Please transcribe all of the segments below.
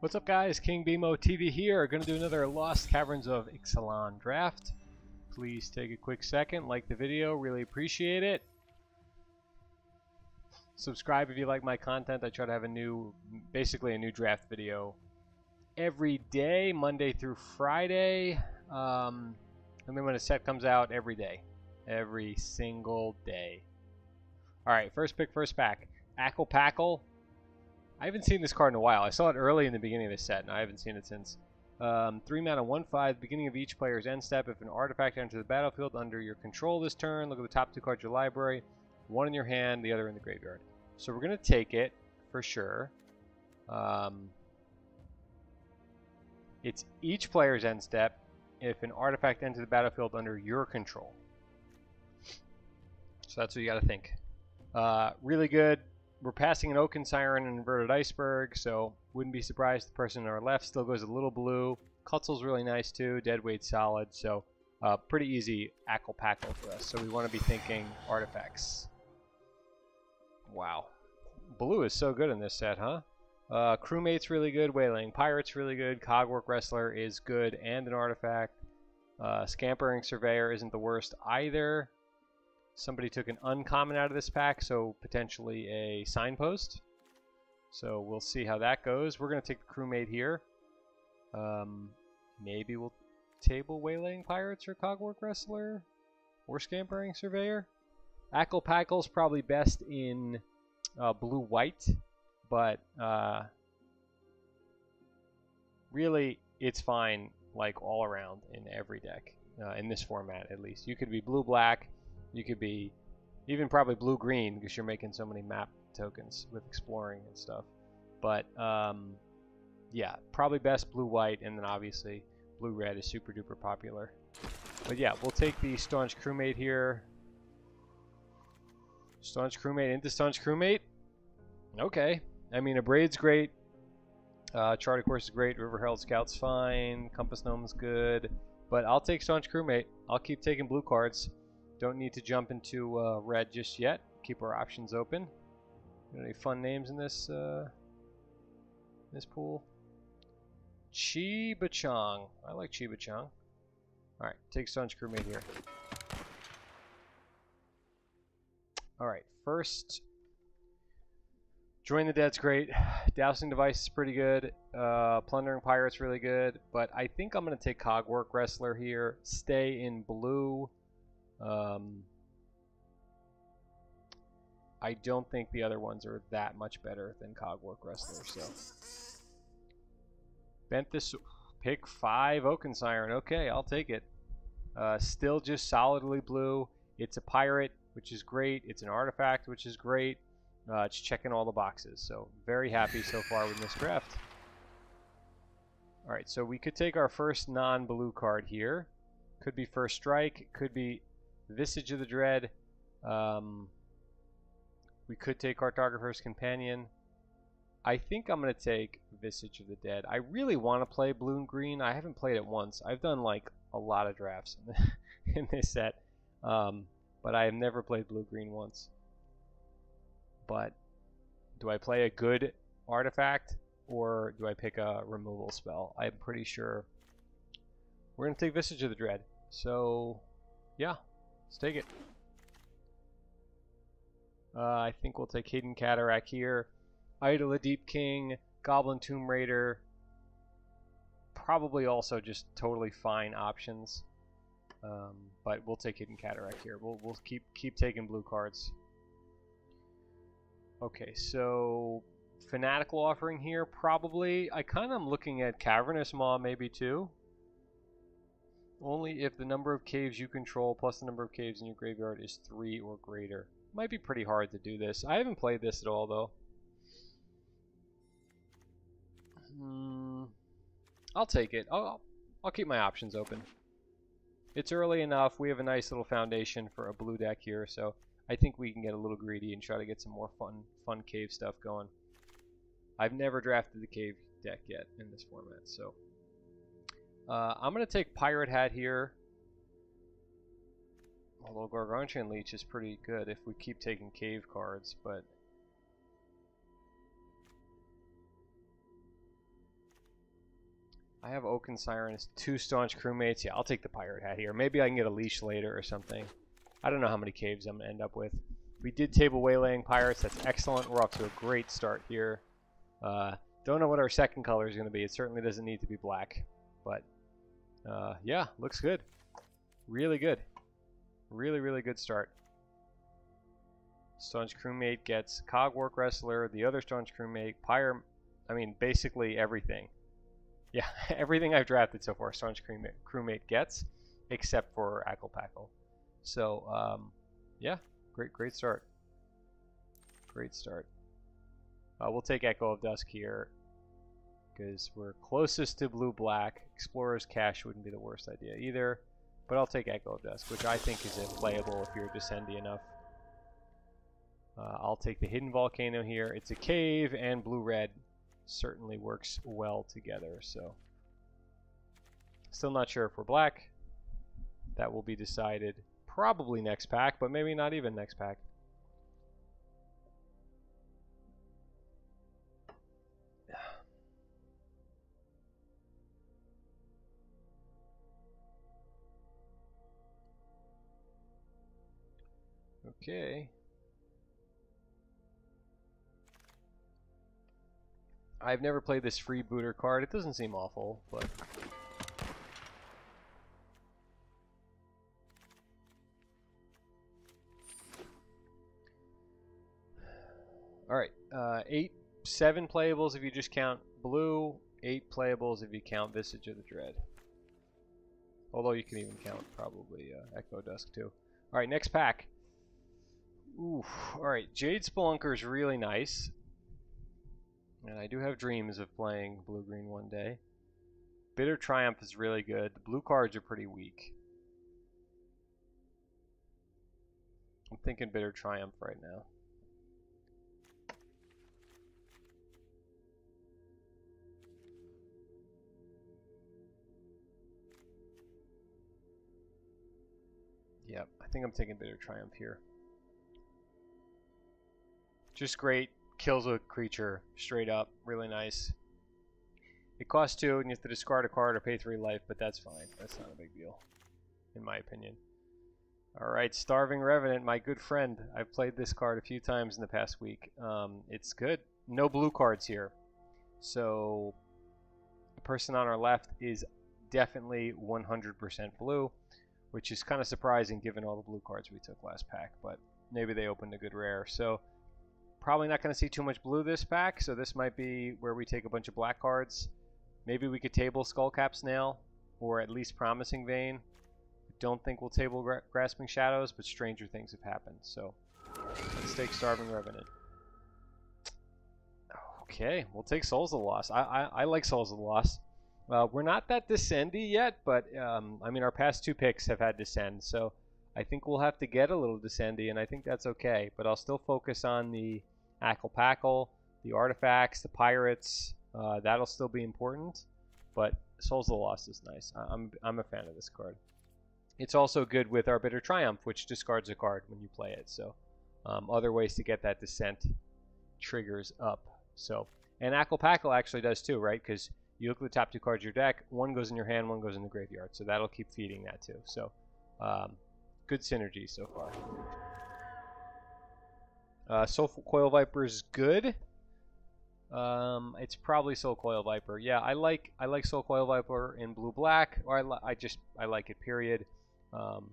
What's up, guys? King Bimo TV here. We're going to do another Lost Caverns of Ixalan draft. Please take a quick second, like the video, really appreciate it. Subscribe if you like my content. I try to have basically a new draft video every day, Monday through Friday. And then when a set comes out, every day. Every single day. Alright, first pick, first pack. Akal Pakal. I haven't seen this card in a while. I saw it early in the beginning of this set, and I haven't seen it since. 3 mana, 1/5. Beginning of each player's end step. If an artifact enters the battlefield under your control this turn, look at the top two cards of your library. One in your hand, the other in the graveyard. So we're going to take it, for sure. It's each player's end step. If an artifact enters the battlefield under your control. So that's what you got to think. Really good. We're passing an Oaken Siren and Inverted Iceberg, so wouldn't be surprised the person on our left still goes a little blue. Kutzel's really nice too, Deadweight solid, so pretty easy Akal Pakal for us. So we want to be thinking artifacts. Wow. Blue is so good in this set, huh? Crewmate's really good, Waylaying Pirate's really good, Cogwork Wrestler is good and an artifact. Scampering Surveyor isn't the worst either. Somebody took an uncommon out of this pack, so potentially a signpost. So we'll see how that goes. We're going to take the crewmate here. Maybe we'll table Waylaying Pirates or Cogwork Wrestler or Scampering Surveyor. Akal Pakal's probably best in blue-white, but really it's fine like all around in every deck, in this format at least. You could be blue-black. You could be even probably blue-green because you're making so many map tokens with exploring and stuff. But, yeah, probably best blue-white, and then obviously blue-red is super-duper popular. But, yeah, we'll take the Staunch Crewmate here. Staunch Crewmate into Staunch Crewmate? Okay. I mean, Abraid's great. Charter Course is great. River Herald Scout's fine. Compass Gnome's good. But I'll take Staunch Crewmate. I'll keep taking blue cards. Don't need to jump into red just yet. Keep our options open. Any fun names in this this pool? Chi-Bachong. I like Chi-Bachong. Alright, take Sun's Crewmate here. Alright, first. Join the Dead's great. Dousing Device is pretty good. Plundering Pirate's really good. But I think I'm going to take Cogwork Wrestler here. Stay in blue. I don't think the other ones are that much better than Cogwork Wrestler, so. Bent this, pick 5 Oaken Siren. Okay, I'll take it. Still just solidly blue. It's a pirate, which is great. It's an artifact, which is great. It's checking all the boxes, so very happy so far with this draft. Alright, so we could take our first non-blue card here. Could be First Strike, could be Visage of the Dread. We could take Cartographer's Companion. I think I'm going to take Visage of the Dead. I really want to play blue and green. I haven't played it once. I've done like a lot of drafts in this set. But I have never played blue-green once. But do I play a good artifact or do I pick a removal spell? I'm pretty sure we're going to take Visage of the Dread. So, yeah. Let's take it. I think we'll take Hidden Cataract here. Idol of Deep King, Goblin Tomb Raider. Probably also just totally fine options. But we'll take Hidden Cataract here. We'll keep taking blue cards. Okay, so Fanatical Offering here probably. I kind of am looking at Cavernous Maw maybe too. Only if the number of caves you control plus the number of caves in your graveyard is 3 or greater. Might be pretty hard to do this. I haven't played this at all, though. I'll take it. I'll keep my options open. It's early enough. We have a nice little foundation for a blue deck here, so I think we can get a little greedy and try to get some more fun cave stuff going. I've never drafted the cave deck yet in this format, so... I'm going to take Pirate Hat here. Although Gargantuan Leech is pretty good if we keep taking cave cards, but... I have Oaken Siren. It's 2 staunch crewmates. Yeah, I'll take the pirate hat here. Maybe I can get a leash later or something. I don't know how many caves I'm going to end up with. We did table waylaying pirates. That's excellent. We're off to a great start here. Don't know what our second color is going to be. It certainly doesn't need to be black. But, yeah, looks good. Really good. Really, really good start. Staunch crewmate gets Cogwork Wrestler, the other staunch crewmate, Pyre... I mean, basically everything. Yeah, everything I've drafted so far, staunch crewmate gets, except for Akal Pakal. So, yeah, great start. Great start. We'll take Echo of Dusk here, because we're closest to blue-black. Explorer's Cache wouldn't be the worst idea either, but I'll take Echo of Dusk, which I think is playable if you're Descendi enough. I'll take the Hidden Volcano here. It's a cave, and blue-red certainly works well together, so. Still not sure if we're black. That will be decided probably next pack, but maybe not even next pack. Okay. I've never played this freebooter card. It doesn't seem awful, but... Alright, 7 playables if you just count blue, 8 playables if you count Visage of the Dread. Although you can even count probably Echo Dusk too. Alright, next pack. Oof, alright, Jade Spelunker is really nice. And I do have dreams of playing blue-green one day. Bitter Triumph is really good. The blue cards are pretty weak. I'm thinking Bitter Triumph right now. Yep, I think I'm taking Bitter Triumph here. Just great. Kills a creature straight up. Really nice. It costs 2 and you have to discard a card or pay 3 life, but that's fine. That's not a big deal, in my opinion. Alright, Starving Revenant, my good friend. I've played this card a few times in the past week. It's good. No blue cards here. So, the person on our left is definitely 100% blue, which is kind of surprising given all the blue cards we took last pack, but maybe they opened a good rare. So, probably not going to see too much blue this pack, so this might be where we take a bunch of black cards. Maybe we could table Skullcap Snail, or at least Promising Vein. I don't think we'll table Grasping Shadows, but stranger things have happened, so let's take Starving Revenant. Okay, we'll take Souls of the Lost. I like Souls of the Lost. We're not that Descendi yet, but I mean, our past 2 picks have had Descend, so I think we'll have to get a little Descendi, and I think that's okay, but I'll still focus on the Akal Pakal, the artifacts, the pirates. That'll still be important, but Souls of the Lost is nice. I'm a fan of this card. It's also good with our Bitter Triumph, which discards a card when you play it. So, other ways to get that Descent triggers up. So, and Akal Pakal actually does too, right? Because you look at the top 2 cards of your deck. One goes in your hand, one goes in the graveyard. So that'll keep feeding that too. So, good synergy so far. Soul Coil Viper is good. It's probably Soul Coil Viper. Yeah, I like Soul Coil Viper in blue-black, or I like it. Period. I'll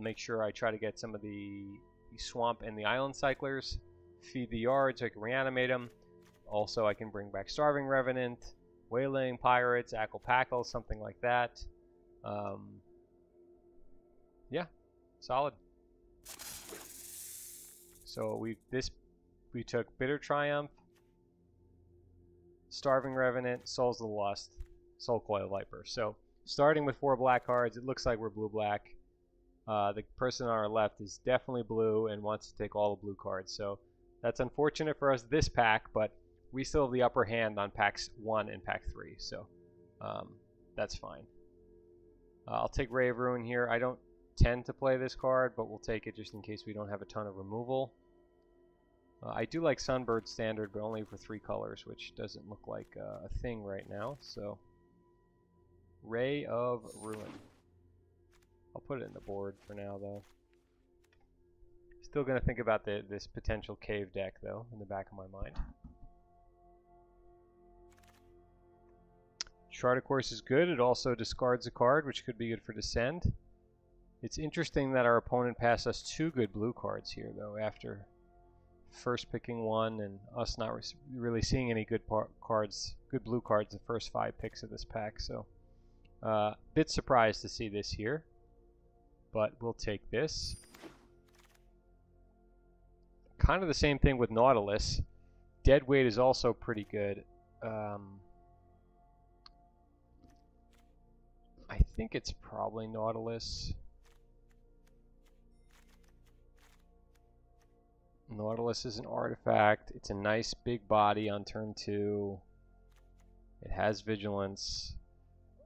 make sure I try to get some of the swamp and the island cyclers, feed the yard so I can reanimate them. Also, I can bring back Starving Revenant, Waylaying Pirates, Akal Pakal, something like that. Yeah. Solid. So we took Bitter Triumph, Starving Revenant, Souls of the Lost, Soul Coil Viper. So starting with 4 black cards, it looks like we're blue-black. The person on our left is definitely blue and wants to take all the blue cards. So that's unfortunate for us this pack, but we still have the upper hand on packs 1 and pack 3. So that's fine. I'll take Ray of Ruin here. I don't tend to play this card, but we'll take it just in case we don't have a ton of removal. I do like Sunbird Standard, but only for 3 colors, which doesn't look like a thing right now, so Ray of Ruin. I'll put it in the board for now, though. Still gonna think about this potential cave deck, though, in the back of my mind. Charter Course is good. It also discards a card, which could be good for Descend. It's interesting that our opponent passed us two good blue cards here, though, after first picking one and us not really seeing any good blue cards the first 5 picks of this pack. So a bit surprised to see this here, but we'll take this. Kind of the same thing with Nautilus. Deadweight is also pretty good. I think it's probably Nautilus. Nautilus is an artifact. It's a nice big body on turn 2. It has vigilance.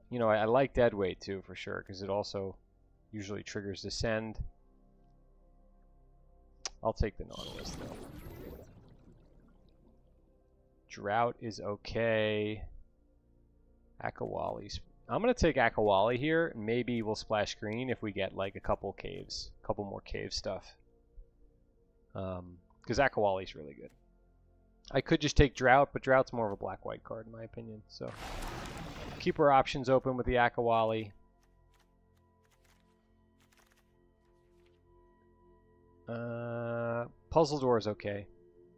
You know, I like Deadweight too, for sure, because it also usually triggers Descend. I'll take the Nautilus though. Drought is okay. Akawali's. I'm going to take Akawali here. Maybe we'll splash green if we get like a couple caves, couple more cave stuff. Because Akawali's really good. I could just take Drought, but Drought's more of a black-white card in my opinion. So keep our options open with the Akawali. Puzzle Door is okay.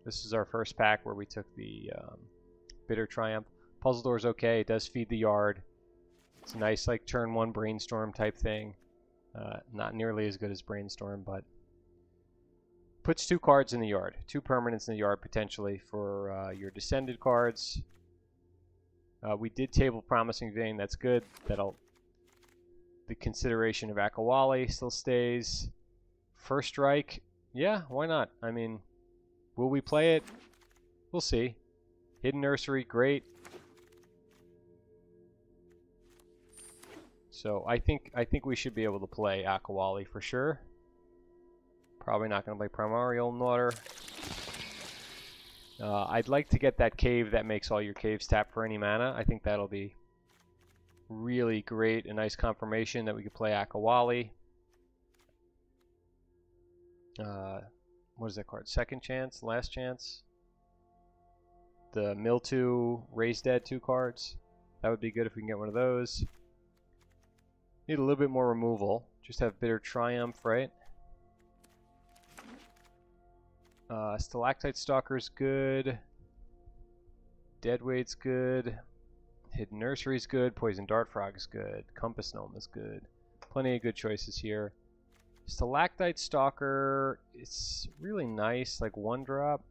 This is our first pack where we took the Bitter Triumph. Puzzle Door is okay. It does feed the yard. It's a nice like turn 1 Brainstorm type thing. Not nearly as good as Brainstorm, but puts 2 cards in the yard, 2 permanents in the yard potentially for your Descended cards. We did table Promising Vein. That's good. That'll the consideration of Akawali still stays. First strike, yeah, why not? I mean, will we play it? We'll see. Hidden Nursery, great. So I think we should be able to play Akawali for sure. Probably not going to play Primordial Nutter. I'd like to get that cave that makes all your caves tap for any mana. I think that'll be really great. A nice confirmation that we could play Akawali. What is that card? Second Chance, Last Chance. The Mildew, Raise Dead 2 cards. That would be good if we can get one of those. Need a little bit more removal. Just have Bitter Triumph, right? Stalactite Stalker's good. Deadweight's good. Hidden Nursery's good. Poison Dart Frog's good. Compass Gnome is good. Plenty of good choices here. Stalactite Stalker, it's really nice, like 1-drop.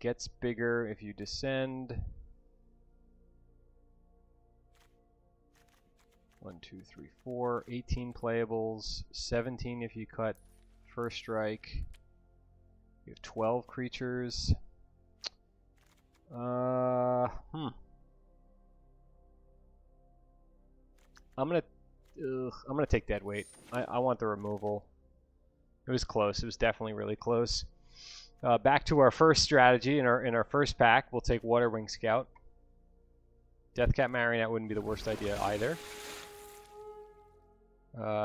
Gets bigger if you Descend. 1, 2, 3, 4, 18 playables, 17 if you cut First Strike. You have 12 creatures. I'm gonna take Deadweight. I want the removal. It was close. It was definitely really close. Back to our first strategy in our first pack. We'll take Waterwing Scout. Deathcap Marionette wouldn't be the worst idea either.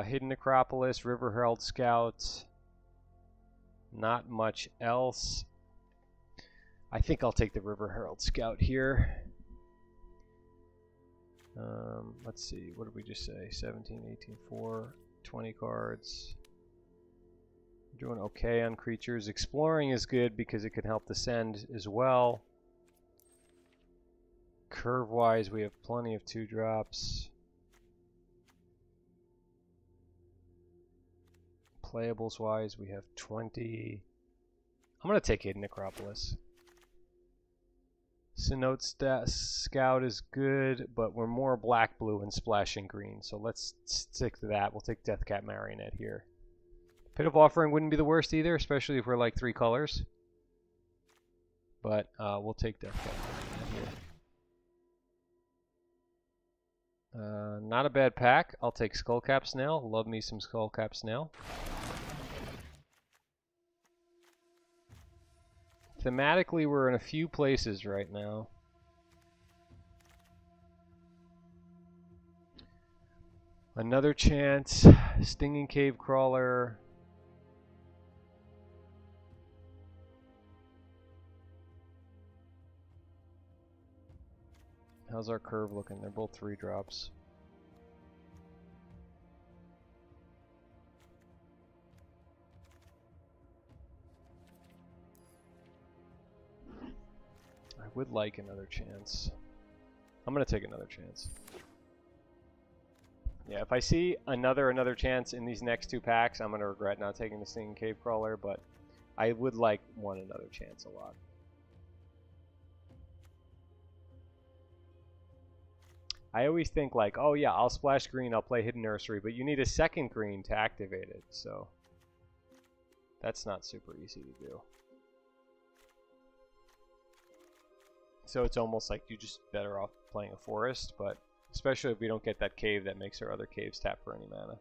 Hidden Necropolis, River Herald Scout. Not much else. I think I'll take the River Herald Scout here. Let's see, what did we just say? 17, 18, 4, 20 cards. We're doing okay on creatures. Exploring is good because it can help Descend as well. Curve-wise, we have plenty of 2-drops. Playables-wise, we have 20. I'm going to take Hidden Necropolis. Cenote Scout is good, but we're more black-blue and splashing green, so let's stick to that. We'll take Deathcap Marionette here. Pit of Offering wouldn't be the worst either, especially if we're like 3 colors. But we'll take Deathcap Marionette here. Not a bad pack. I'll take Skullcap Snail. Love me some Skullcap Snail. Thematically, we're in a few places right now. Another chance. Stinging Cave Crawler. How's our curve looking? They're both 3 drops. I would like another chance. I'm gonna take another chance. Yeah, if I see another chance in these next 2 packs, I'm gonna regret not taking the Stinging Cave Crawler, but I would like another chance a lot. I always think like, oh yeah, I'll splash green, I'll play Hidden Nursery, but you need a second green to activate it, so that's not super easy to do. So it's almost like you're just better off playing a forest, but especially if we don't get that cave that makes our other caves tap for any mana,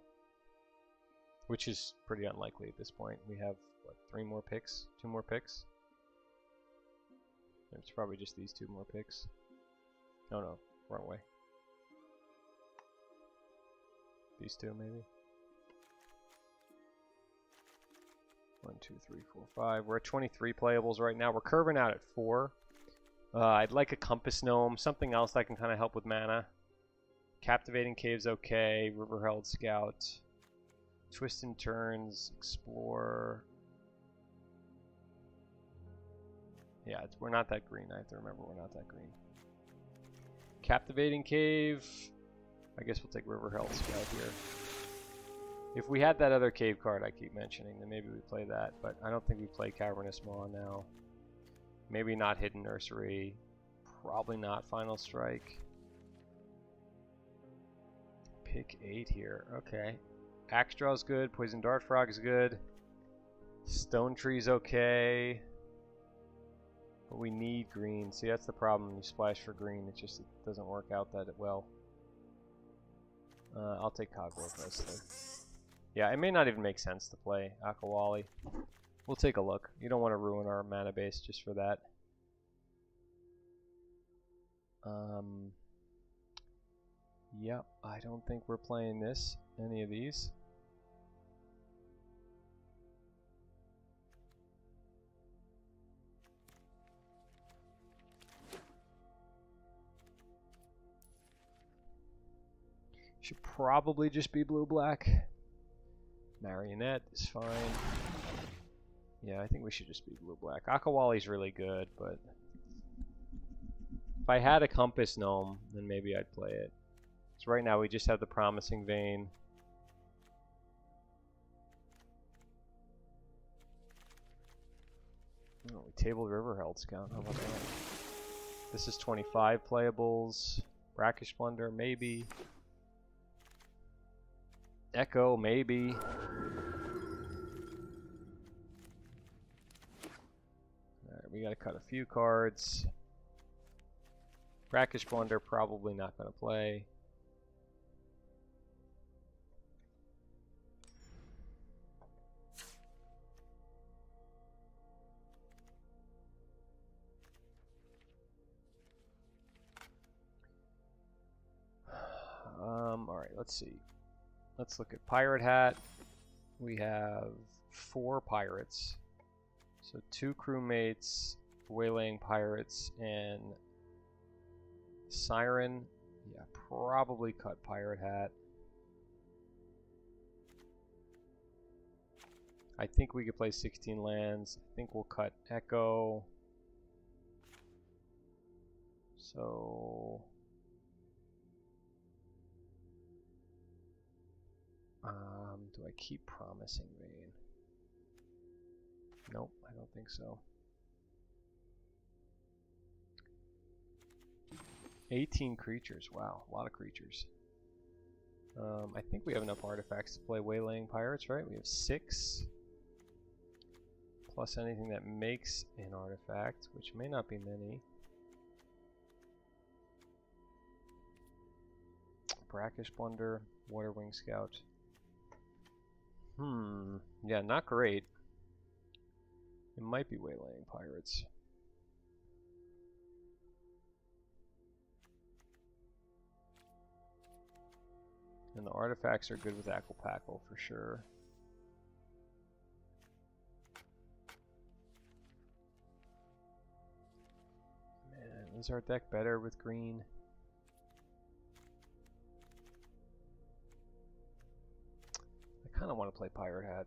which is pretty unlikely at this point. We have, what, 3 more picks? 2 more picks? It's probably just these 2 more picks. Oh no, wrong way. These 2 maybe. 1, 2, 3, 4, 5. We're at 23 playables right now. We're curving out at 4. I'd like a Compass Gnome, something else that can kind of help with mana. Captivating Cave's okay. River Herald Scout. Twist and Turns. Explore. Yeah, it's, we're not that green. I have to remember we're not that green. Captivating Cave. I guess we'll take River Herald Scout here. If we had that other cave card I keep mentioning, then maybe we play that. But I don't think we play Cavernous Maw now. Maybe not Hidden Nursery. Probably not Final Strike. Pick 8 here. Okay. Axe Draw is good. Poison Dart Frog is good. Stone Tree's okay. But we need green. See, that's the problem. You splash for green. It just doesn't work out that well. I'll take Cogwork Wrestler. Yeah, it may not even make sense to play Akawali. We'll take a look. You don't want to ruin our mana base just for that. Yep, I don't think we're playing this, any of these. Should probably just be blue-black. Marionette is fine. Yeah, I think we should just be blue-black. Akawali's really good, but if I had a Compass Gnome, then maybe I'd play it. So right now we just have the Promising Vein. Oh, we tabled River Herald Scout. How about that? This is 25 playables. Brackish Blunder, maybe. Echo, maybe. Alright, we gotta cut a few cards. Brackish Blunder, probably not gonna play. Alright, let's see. Let's look at Pirate Hat. We have 4 pirates. So 2 crewmates, Waylaying Pirates, and Siren. Yeah, probably cut Pirate Hat. I think we could play 16 lands. I think we'll cut Echo. So... do I keep Promising Vein? Nope, I don't think so. 18 creatures, wow, a lot of creatures. I think we have enough artifacts to play Waylaying Pirates, right? We have 6. Plus anything that makes an artifact, which may not be many. Brackish Blunder, Waterwing Scout. Yeah, not great. It might be Waylaying Pirates. And the artifacts are good with Akal Pakal for sure. Man, is our deck better with green? I kind of want to play Pirate Hat.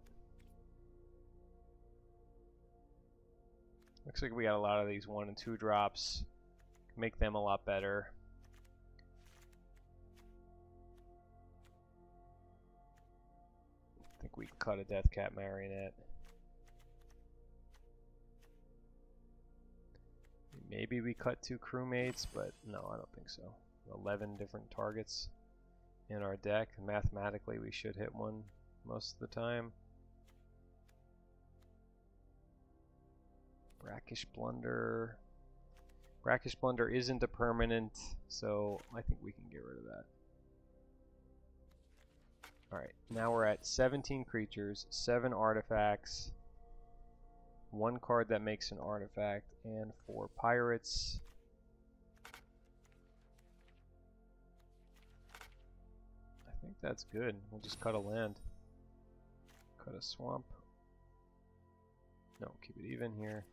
Looks like we got a lot of these 1 and 2 drops. Can make them a lot better. I think we can cut a Deathcap Marionette. Maybe we cut 2 crewmates, but no, I don't think so. 11 different targets in our deck. Mathematically, we should hit one most of the time. Brackish Blunder. Brackish Blunder isn't a permanent, so I think we can get rid of that. Alright, now we're at 17 creatures, 7 artifacts, 1 card that makes an artifact, and 4 pirates. I think that's good. We'll just cut a land. Cut a swamp. No, keep it even here.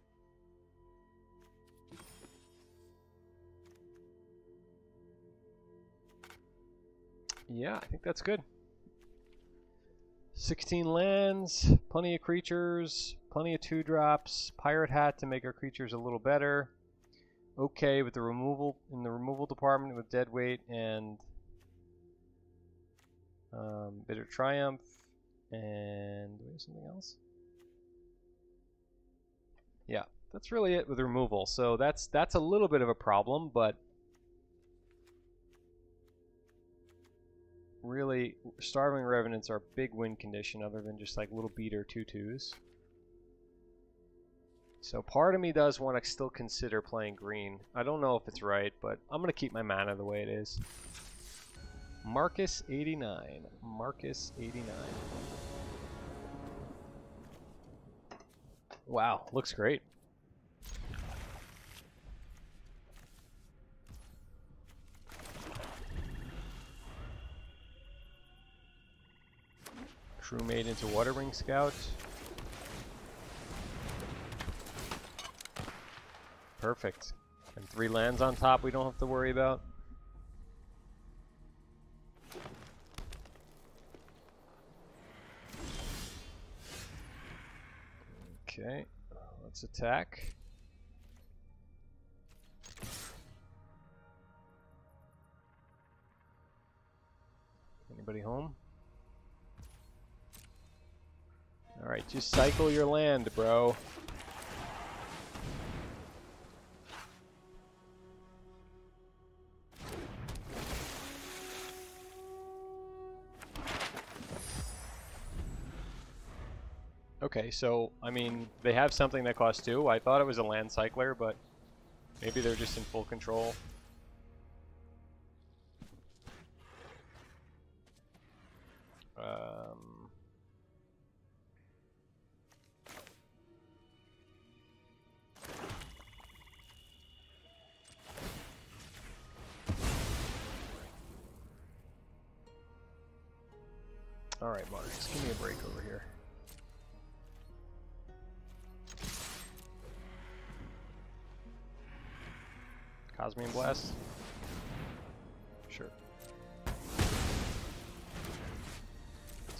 Yeah, I think that's good. 16 lands, plenty of creatures, plenty of 2-drops, Pirate Hat to make our creatures a little better. Okay with the removal, in the removal department with Deadweight and Bitter Triumph, and do we have something else? Yeah, that's really it with removal. So that's a little bit of a problem, but really, Starving Revenants are big win condition other than just like little beater 2/2s. So part of me does want to still consider playing green. I don't know if it's right, but I'm going to keep my mana the way it is. Marcus 89. Marcus 89. Wow, looks great. Crewmate into Waterwing Scout. Perfect. And 3 lands on top we don't have to worry about. Okay, let's attack. Anybody home? Alright, just cycle your land, bro. Okay, so, I mean, they have something that costs 2. I thought it was a land cycler, but maybe they're just in full control. Alright, Marcus, give me a break over here. Cosmium Blast? Sure.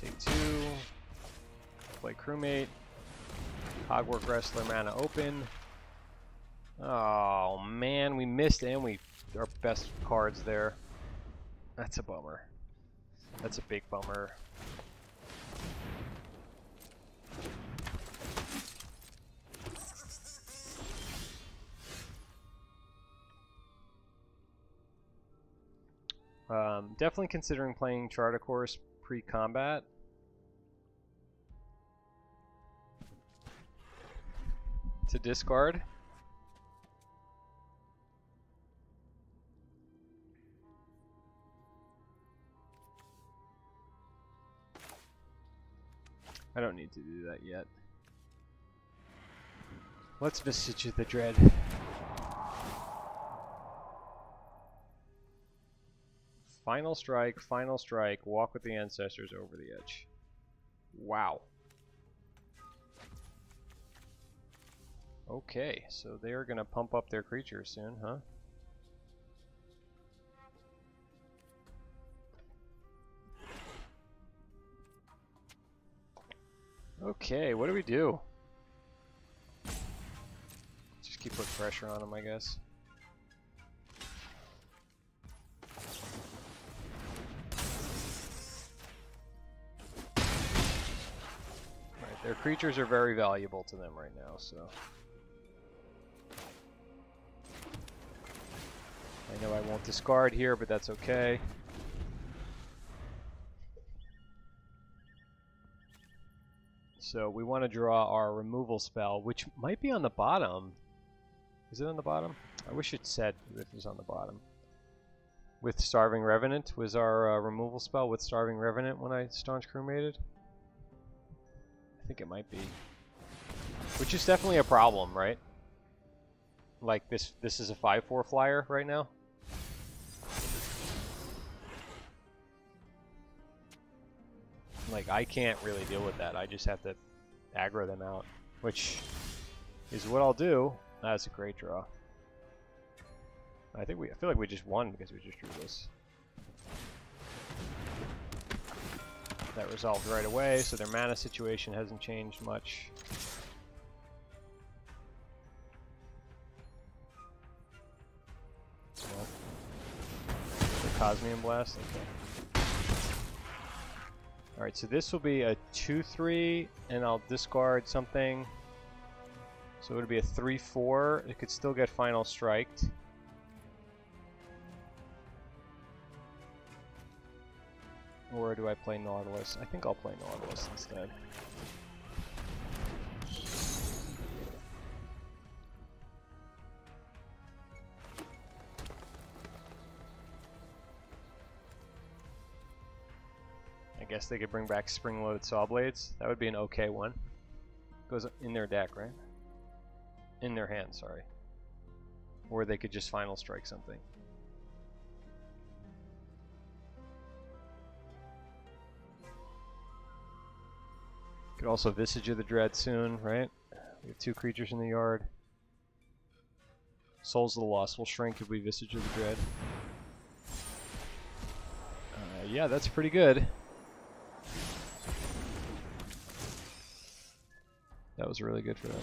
Take 2. Play Crewmate. Cogwork Wrestler mana open. Oh man, we missed and we our best cards there. That's a bummer. That's a big bummer. Definitely considering playing Charter Course pre-combat. To discard. I don't need to do that yet. Let's Visage of the Dread. Final strike, walk with the ancestors over the edge. Wow. Okay, so they're gonna pump up their creatures soon, huh? Okay, what do we do? Just keep putting pressure on them, I guess. Right, their creatures are very valuable to them right now, so... I know I won't discard here, but that's okay. So we want to draw our removal spell, which might be on the bottom. Is it on the bottom? I wish it said if it was on the bottom. With Starving Revenant was our removal spell with Starving Revenant when I staunch crewmated. I think it might be. Which is definitely a problem, right? Like this is a 5/4 flyer right now. Like, I can't really deal with that. I just have to aggro them out, which is what I'll do. That's a great draw. I feel like we just won because we just drew this. That resolved right away, so their mana situation hasn't changed much. So, the Cosmium Blast, okay. Alright, so this will be a 2-3, and I'll discard something. So it'll be a 3-4. It could still get Final Striked. Or do I play Nautilus? I think I'll play Nautilus instead. I guess they could bring back Springload Sawblades. That would be an okay one. Goes in their deck, right? In their hand, sorry. Or they could just Final Strike something. Could also Visage of the Dread soon, right? We have two creatures in the yard. Souls of the Lost will shrink if we Visage of the Dread. Yeah, that's pretty good. That was really good for them.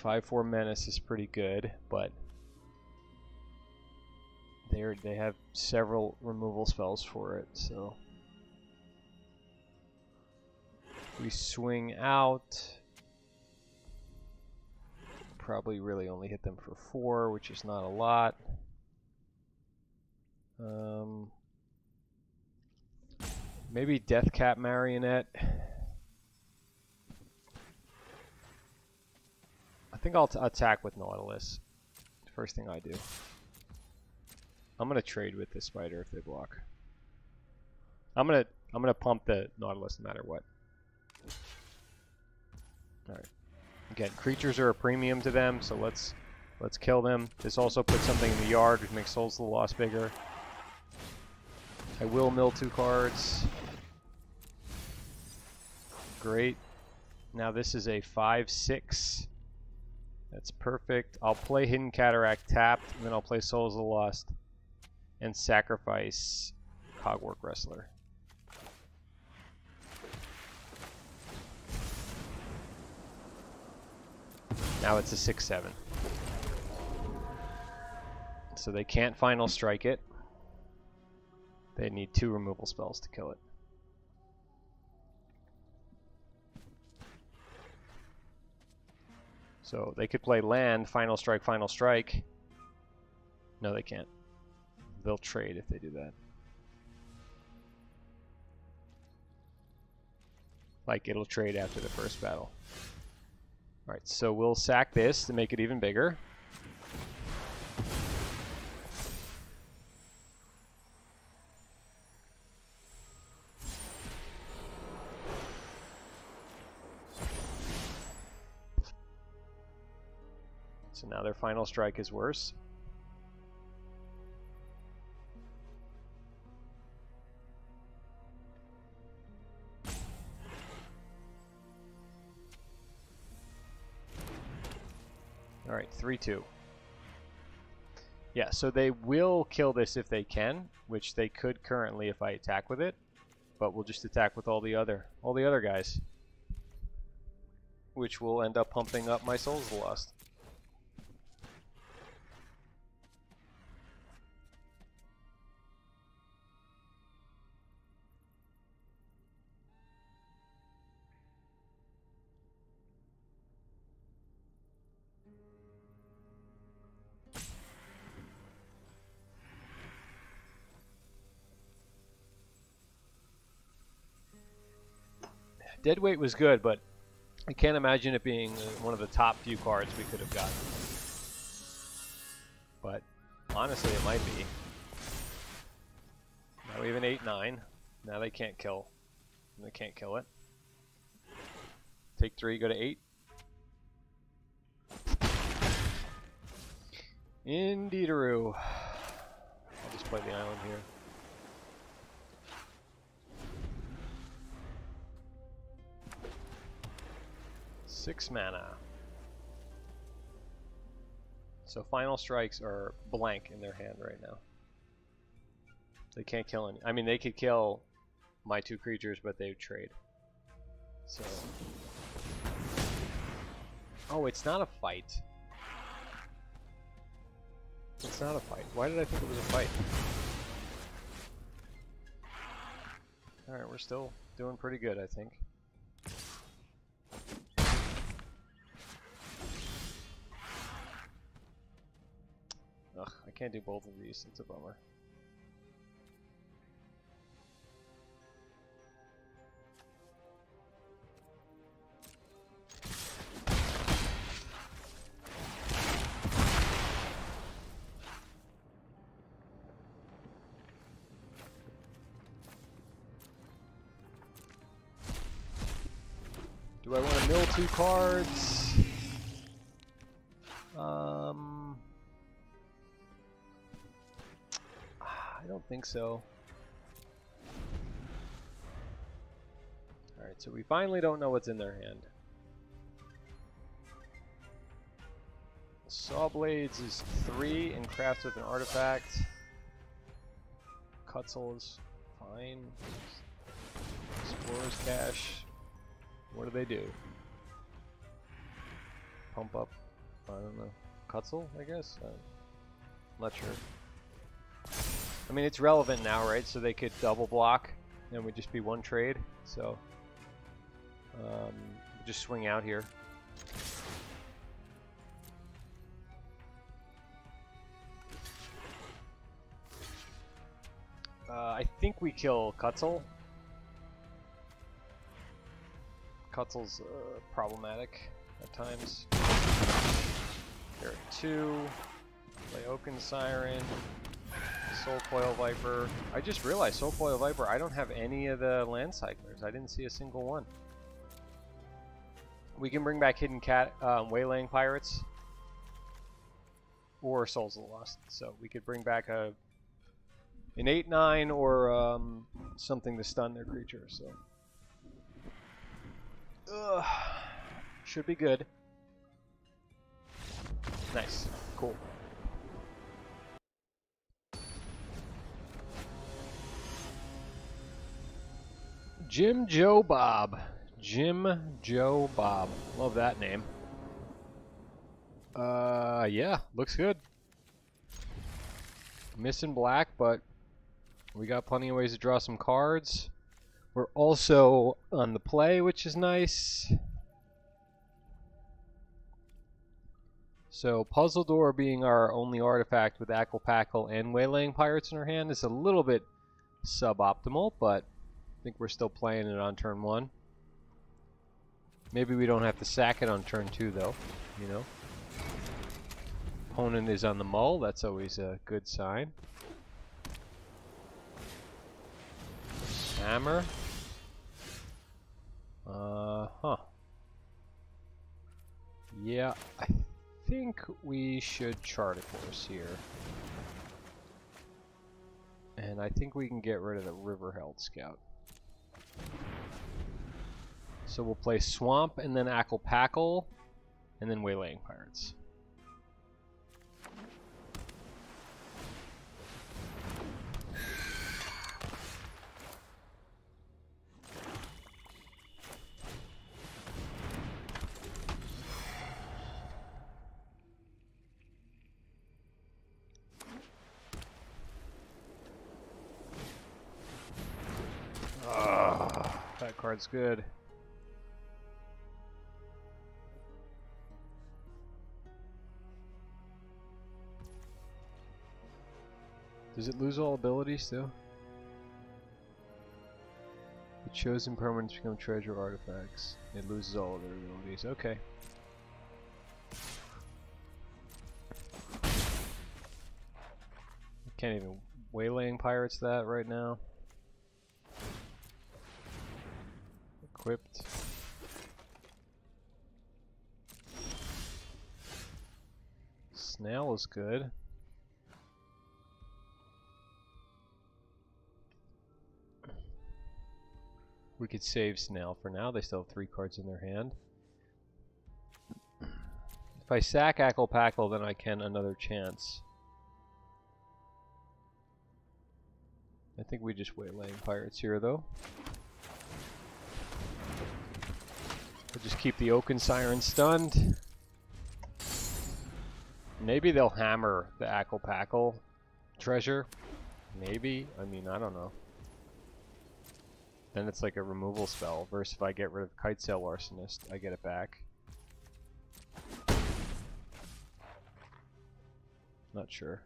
+4 menace is pretty good, but they have several removal spells for it. So we swing out. Probably really only hit them for 4, which is not a lot. Maybe Deathcap Marionette. I think I'll attack with Nautilus. First thing I do. I'm gonna trade with this spider if they block. I'm gonna pump the Nautilus no matter what. All right. Again, creatures are a premium to them, so let's kill them. This also puts something in the yard, which makes Souls of the Lost bigger. I will mill 2 cards. Great. Now this is a 5-6. That's perfect. I'll play Hidden Cataract tapped, and then I'll play Souls of the Lost and sacrifice Cogwork Wrestler. Now it's a 6-7. So they can't Final Strike it. They need 2 removal spells to kill it. So they could play land, Final Strike, Final Strike. No, they can't. They'll trade if they do that. Like, it'll trade after the first battle. Alright, so we'll sack this to make it even bigger. So now their final strike is worse. All right, 3-2. Yeah, so they will kill this if they can, which they could currently if I attack with it, but we'll just attack with all the other guys, which will end up pumping up my Souls of the Lost. Deadweight was good, but I can't imagine it being one of the top few cards we could have gotten. But honestly, it might be. Now we have an 8-9. Now they can't kill. They can't kill it. Take 3, go to 8. Indeederoo. I'll just play the island here. Six mana. So final strikes are blank in their hand right now. They can't kill any. I mean, they could kill my two creatures, but they would trade. So. Oh, it's not a fight. It's not a fight. Why did I think it was a fight? All right, we're still doing pretty good, I think. Ugh, I can't do both of these, it's a bummer. Do I want to mill two cards? I don't think so. Alright, so we finally don't know what's in their hand. Saw Blades is 3 and crafts with an artifact. Cutzel is fine. Explorer's Cache. What do? Pump up, I don't know. Cutzel, I guess? I'm not sure. I mean, it's relevant now, right? So they could double block and we'd just be one trade. So just swing out here. I think we kill Cutzel. Cutzel's problematic at times. There are 2. Play Oaken Siren. Soul Coil Viper. I just realized Soul Coil Viper, I don't have any of the land cyclers. I didn't see a single one. We can bring back Hidden Cat Waylaying Pirates or Souls of the Lost. So we could bring back an 8-9 or something to stun their creature. So should be good. Nice. Cool. Jim Joe Bob. Jim Joe Bob. Love that name. Yeah, looks good. Missing black, but we got plenty of ways to draw some cards. We're also on the play, which is nice. So Puzzle Door being our only artifact with Akal Pakal and Waylaying Pirates in our hand is a little bit suboptimal, but I think we're still playing it on turn 1. Maybe we don't have to sack it on turn 2 though, you know. Opponent is on the mull, that's always a good sign. Hammer. Yeah, I think we should chart a course here. And I think we can get rid of the River Herald Scout. So we'll play Swamp and then Akal Pakal and then Waylaying Pirates. That card's good. Does it lose all abilities though? The chosen permanents become treasure artifacts. It loses all of their abilities. Okay. Can't even Waylaying Pirates that right now. Equipped. Snail is good. We could save Snail for now. They still have 3 cards in their hand. If I sack Akal Pakal, then I can another chance. I think we just Waylaying Pirates here, though. We'll just keep the Oaken Siren stunned. Maybe they'll hammer the Akal Pakal treasure. Maybe. I mean, I don't know. Then it's like a removal spell, versus if I get rid of Kite Sail Larcenist, I get it back. Not sure.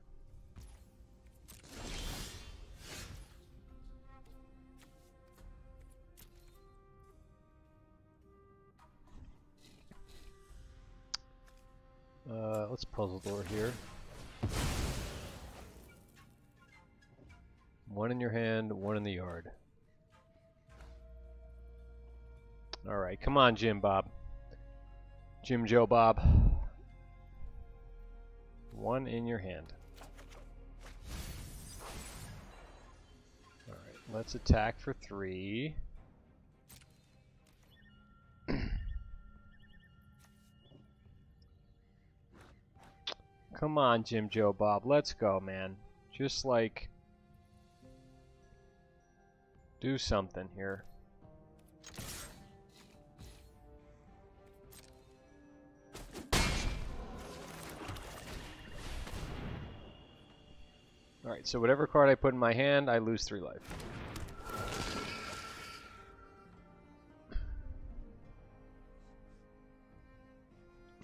Let's Puzzle Door here. 1 in your hand, 1 in the yard. Alright, come on, Jim Bob. Jim Joe Bob. 1 in your hand. Alright, let's attack for 3. Come on, Jim Joe Bob. Let's go, man. Just like... do something here. Alright, so whatever card I put in my hand, I lose 3 life.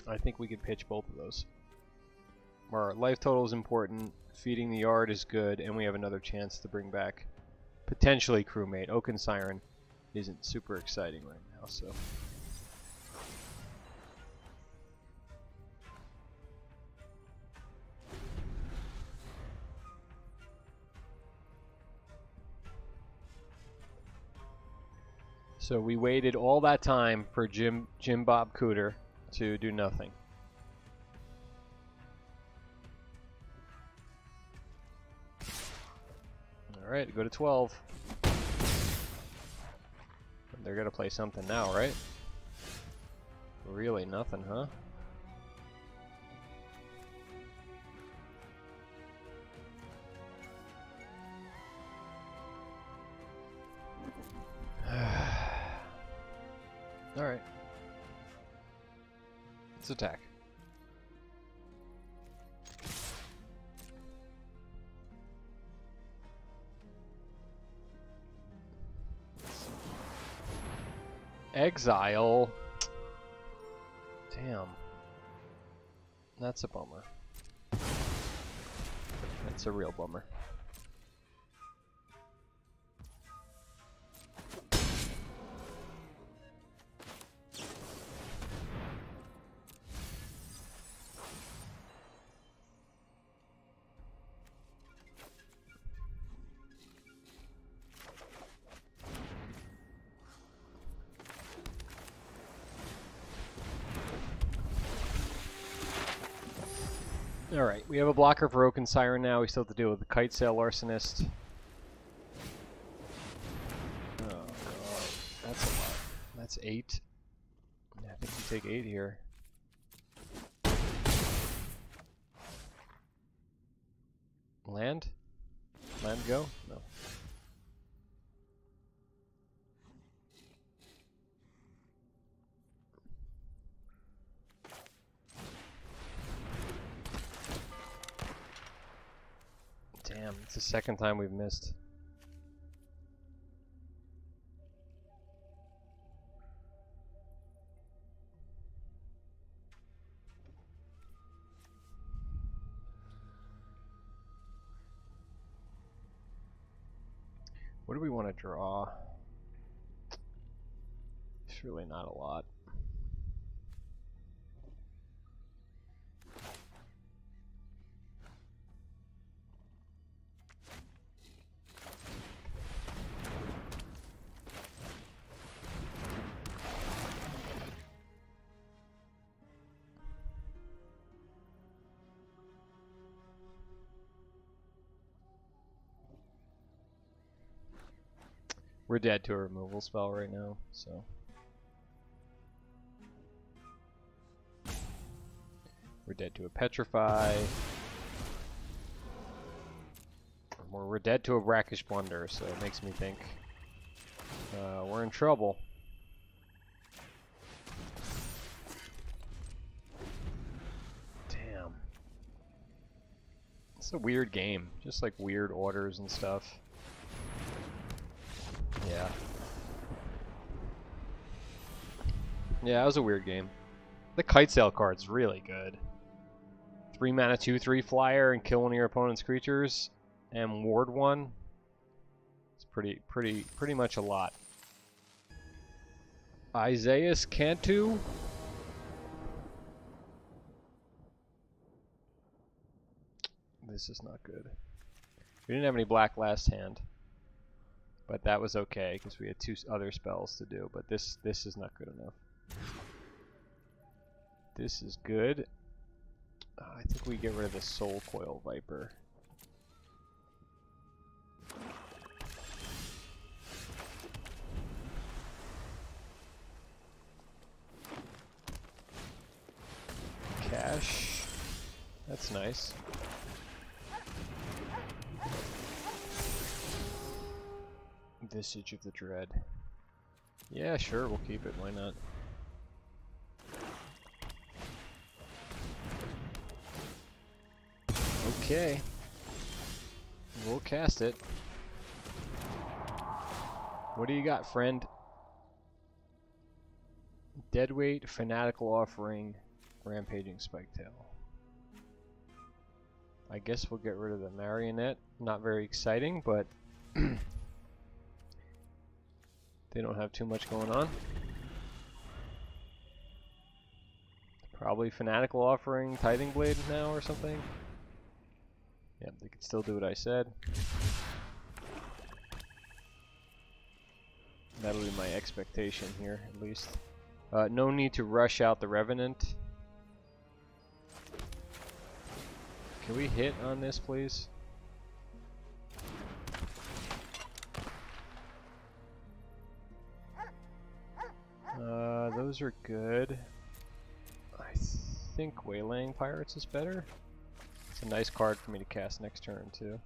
I think we can pitch both of those. Our life total is important, feeding the yard is good, and we have another chance to bring back potentially crewmate. Oaken Siren isn't super exciting right now, so... So we waited all that time for Jim Bob Cooter to do nothing. Alright, go to 12. They're gonna play something now, right? Really nothing, huh? Alright. Let's attack. Exile. Damn. That's a bummer. That's a real bummer. Alright, we have a blocker for Oaken Siren now. We still have to deal with the Kite Sail Larcenist. Oh god, that's a lot. That's 8. I think we take 8 here. Land? Land go? No. Damn, it's the second time we've missed. What do we want to draw? It's really not a lot. We're dead to a removal spell right now, so. We're dead to a Petrify. Or we're dead to a Brackish Blunder, so it makes me think we're in trouble. Damn. It's a weird game, just like weird orders and stuff. Yeah. Yeah, it was a weird game. The Kite Sail card's really good. 3 mana, 2/3 flyer, and kill one of your opponent's creatures, and ward one. It's pretty much a lot. Isaias Cantu. This is not good. We didn't have any black last hand. But that was okay because we had 2 other spells to do. But this is not good enough. This is good. I think we get rid of the Soul Coil Viper. Cash. That's nice. Visage of the Dread. Yeah, sure, we'll keep it. Why not? Okay. We'll cast it. What do you got, friend? Deadweight, Fanatical Offering, Rampaging Spiketail. I guess we'll get rid of the Marionette. Not very exciting, but... They don't have too much going on. Probably Fanatical Offering, Tithing Blade now or something. Yeah, they could still do what I said. That'll be my expectation here, at least. No need to rush out the Revenant. Can we hit on this, please? Those are good. I think Waylaying Pirates is better. It's a nice card for me to cast next turn too.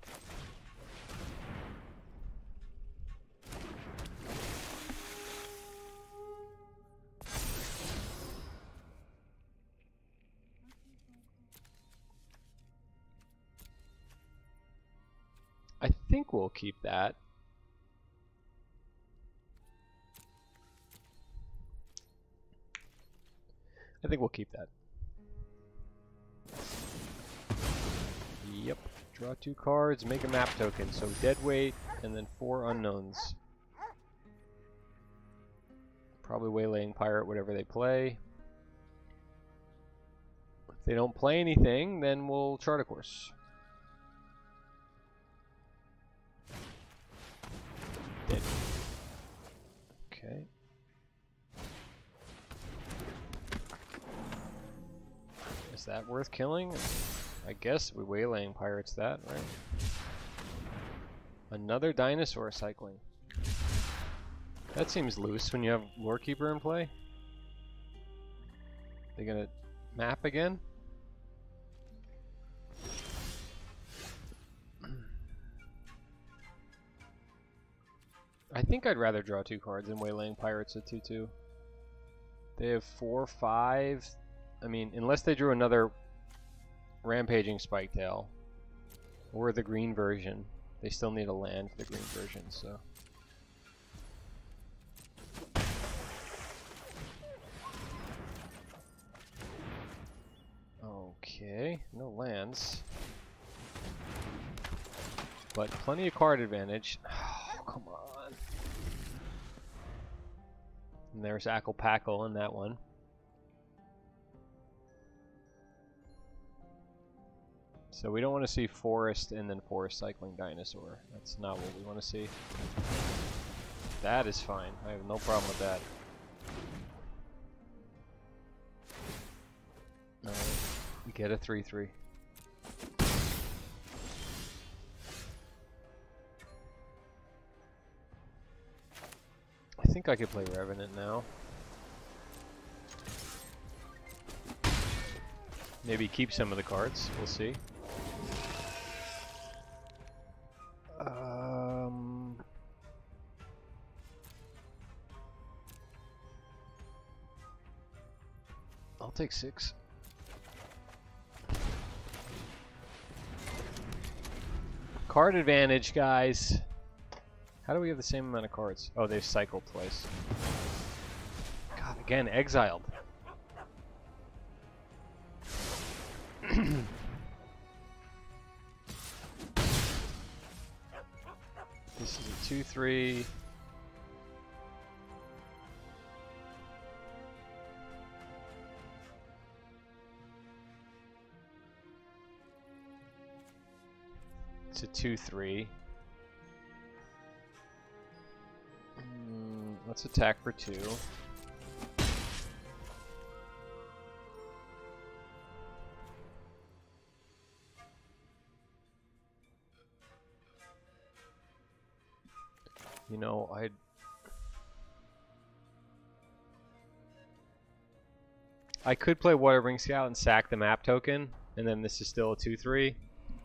I think we'll keep that. I think we'll keep that. Yep. Draw 2 cards, make a map token. So Deadweight, and then 4 unknowns. Probably Waylaying Pirate, whatever they play. If they don't play anything, then we'll Charter Course. Deadweight. Okay. Is that worth killing? I guess we waylaying pirates that, right? Another dinosaur cycling. That seems loose when you have Lorekeeper in play. They gonna map again? I think I'd rather draw two cards than waylaying pirates at 2/2. They have 4/5. I mean, unless they drew another rampaging Spiketail or the green version. They still need a land for the green version, so. Okay, no lands. But plenty of card advantage. Oh, come on. And there's Akal Pakal in that one. So we don't want to see forest and then forest cycling dinosaur. That's not what we want to see. That is fine. I have no problem with that. Alright, we get a 3/3. I think I could play Revenant now. Maybe keep some of the cards. We'll see. I'll take 6. Card advantage, guys. How do we have the same amount of cards? Oh, they've cycled twice. God, again, exiled. This is a 2/3. It's a 2/3. Let's attack for 2. You know, I could play Waterwing Scout and sack the map token, and then this is still a 2/3.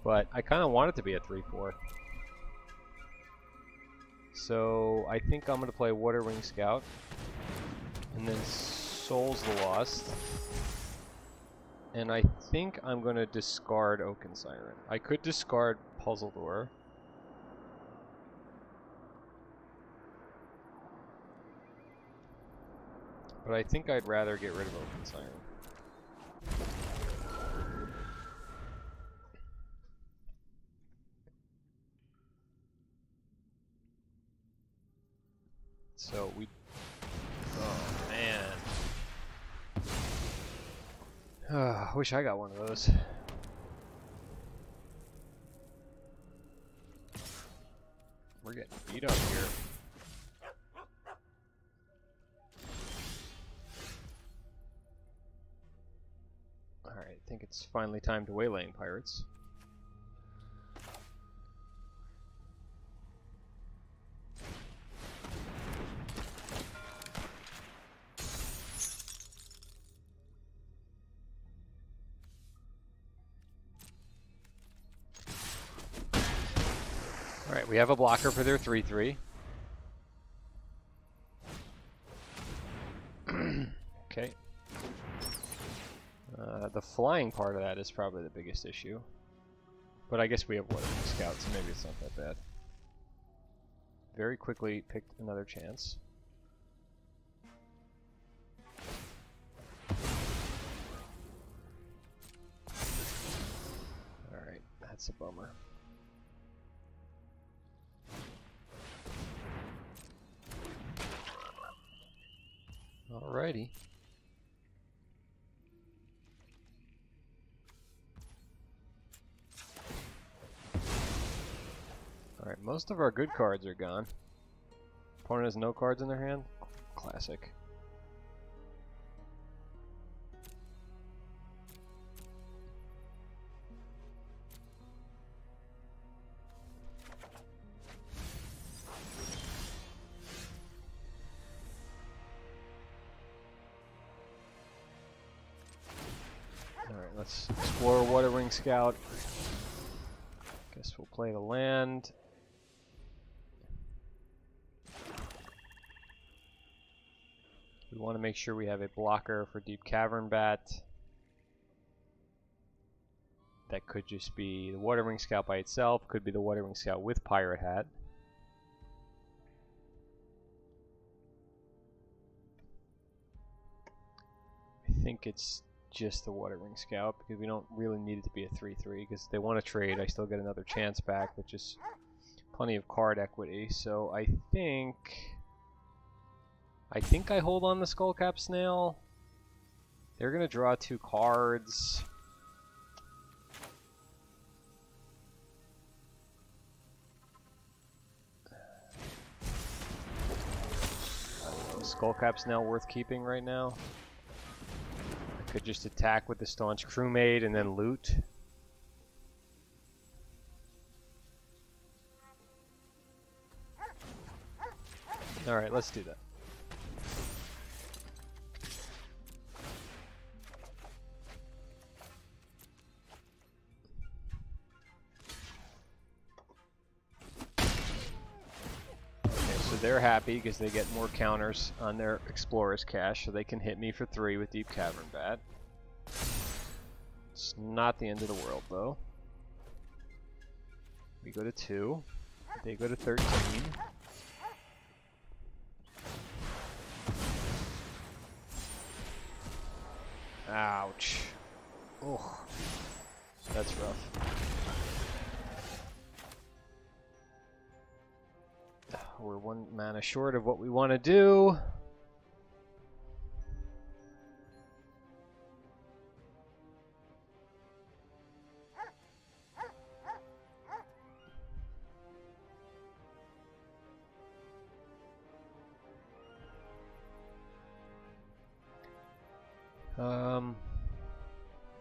But I kind of want it to be a 3/4. So I think I'm going to play Waterwing Scout. And then Souls the Lost. And I think I'm going to discard Oaken Siren. I could discard Puzzle Door. But I think I'd rather get rid of Oaken Siren. So we... Oh, man. I wish I got one of those. We're getting beat up here. Alright, I think it's finally time to waylaying pirates. Alright, we have a blocker for their 3/3. Okay. The flying part of that is probably the biggest issue. But I guess we have Waterwing Scout, so maybe it's not that bad. Very quickly picked another chance. Alright, that's a bummer. Alrighty. Alright, most of our good cards are gone. Opponent has no cards in their hand? Classic. Let's explore Waterwing Scout. Guess we'll play the land. We want to make sure we have a blocker for Deep Cavern Bat. That could just be the Waterwing Scout by itself, could be the Waterwing Scout with Pirate Hat. I think it's just the Waterwing Scout because we don't really need it to be a 3-3 because if they want to trade, I still get another chance back, which is plenty of card equity. So I think I hold on the Skullcap Snail. They're gonna draw two cards. Is Skullcap Snail worth keeping right now? I could just attack with the Staunch Crewmate and then loot. All right, let's do that. They're happy because they get more counters on their Explorer's Cache, so they can hit me for 3 with Deep Cavern Bat. It's not the end of the world, though. We go to 2. They go to 13. Ouch. Oh, that's rough. We're 1 mana short of what we want to do.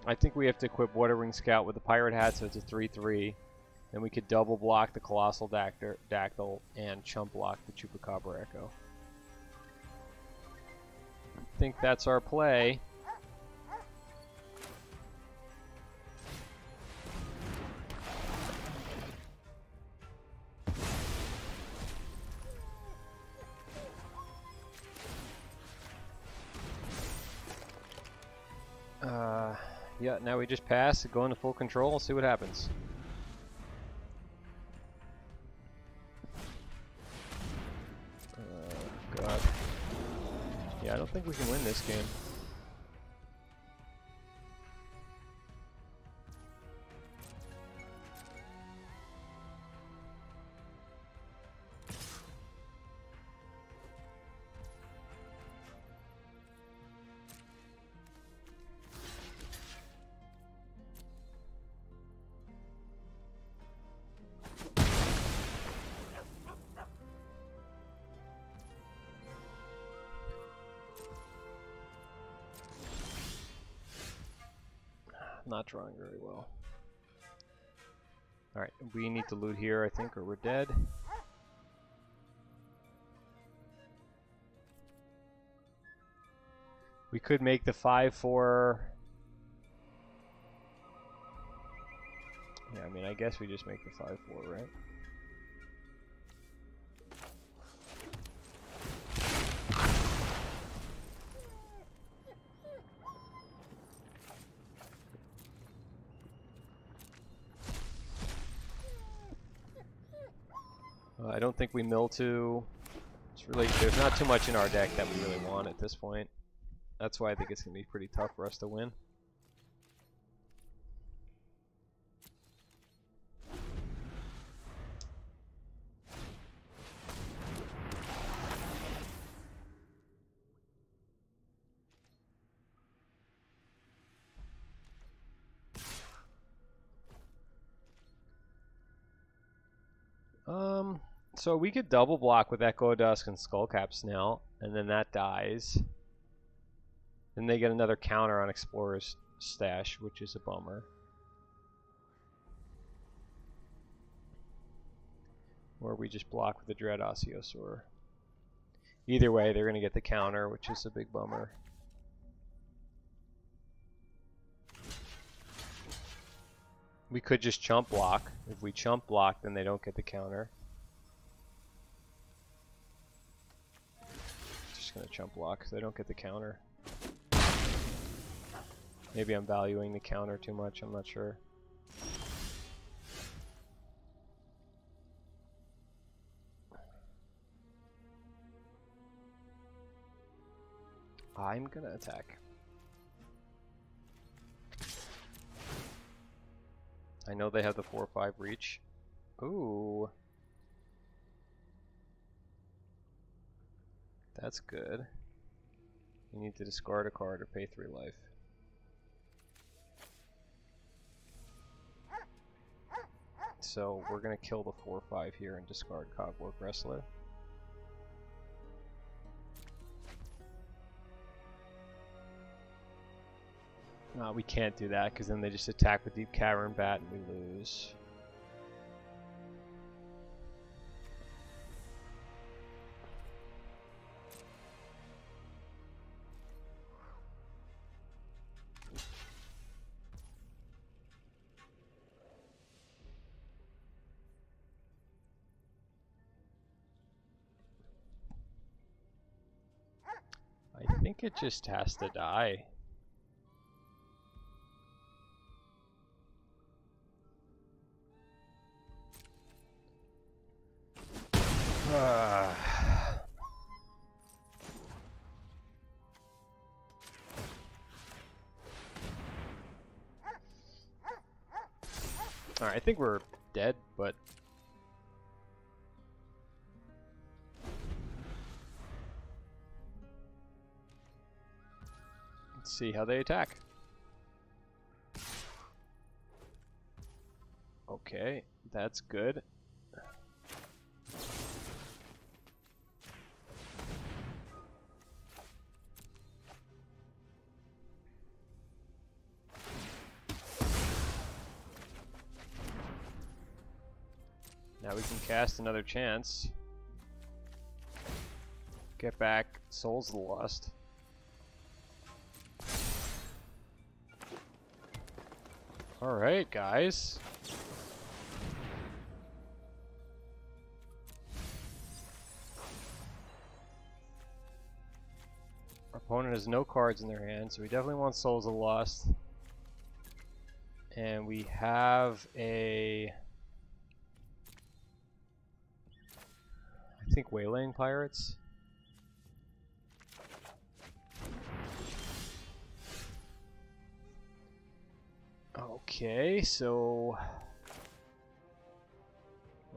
I think we have to equip Waterwing Scout with the Pirate Hat, so it's a 3-3. Then we could double block the Colossal Dactyl and chump block the Chupacabra Echo. I think that's our play. Yeah, now we just pass, go into full control, see what happens. I don't think we can win this game. Not drawing very well. Alright, we need to loot here, I think, or we're dead. We could make the 5-4. Yeah, I mean, I guess we just make the 5-4, right? I don't think we mill two. It's really, there's not too much in our deck that we really want at this point. That's why I think it's going to be pretty tough for us to win. So we could double block with Echo of Dusk and Skullcap Snail, and then that dies. Then they get another counter on Explorer's Stash, which is a bummer. Or we just block with the Dread Osiosaur. Either way, they're going to get the counter, which is a big bummer. We could just chump block. If we chump block, then they don't get the counter. Just gonna chump block because they don't get the counter. Maybe I'm valuing the counter too much, I'm not sure. I'm gonna attack. I know they have the 4-5 reach. Ooh. That's good. You need to discard a card or pay 3 life. So we're gonna kill the 4-5 here and discard Cogwork Wrestler. No, we can't do that because then they just attack with Deep Cavern Bat and we lose. I think it just has to die. Alright, I think we're dead, but let's see how they attack. Okay, that's good. Now we can cast another chance. Get back Souls of the Lost. Alright, guys. Our opponent has no cards in their hand, so we definitely want Souls of the Lost. And we have a... I think Waylaying Pirates. Okay, so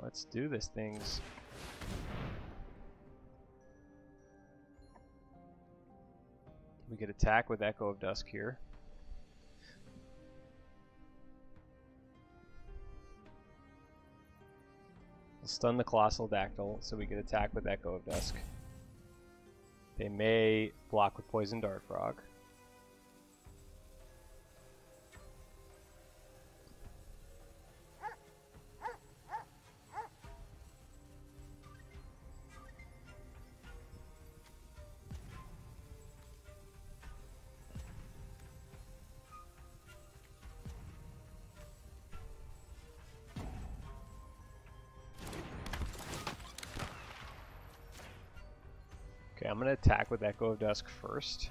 let's do this things. We could attack with Echo of Dusk here. Stun the Colossal Dactyl, so we could attack with Echo of Dusk. They may block with Poison Dart Frog. I'm going to attack with Echo of Dusk first.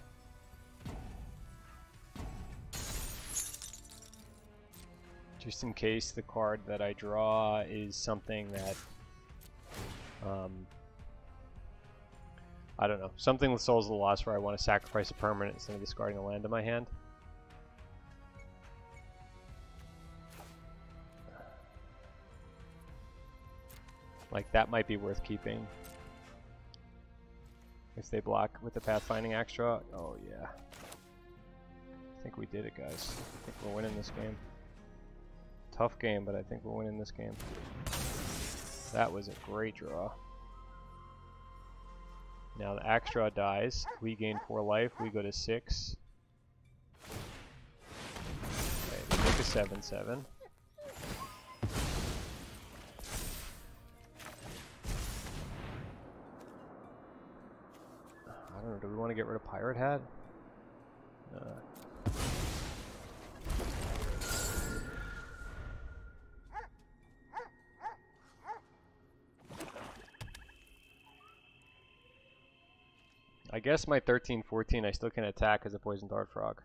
Just in case the card that I draw is something that... I don't know. Something with Souls of the Lost where I want to sacrifice a permanent instead of discarding a land in my hand. Like, that might be worth keeping. If they block with the Pathfinding Extra, oh yeah. I think we did it, guys. I think we're winning this game. Tough game, but I think we're winning this game. That was a great draw. Now the Extra dies. We gain 4 life. We go to 6. Okay, we make a 7/7. Do we want to get rid of Pirate Hat? I guess my 13-14 I still can attack as a Poison Dart Frog.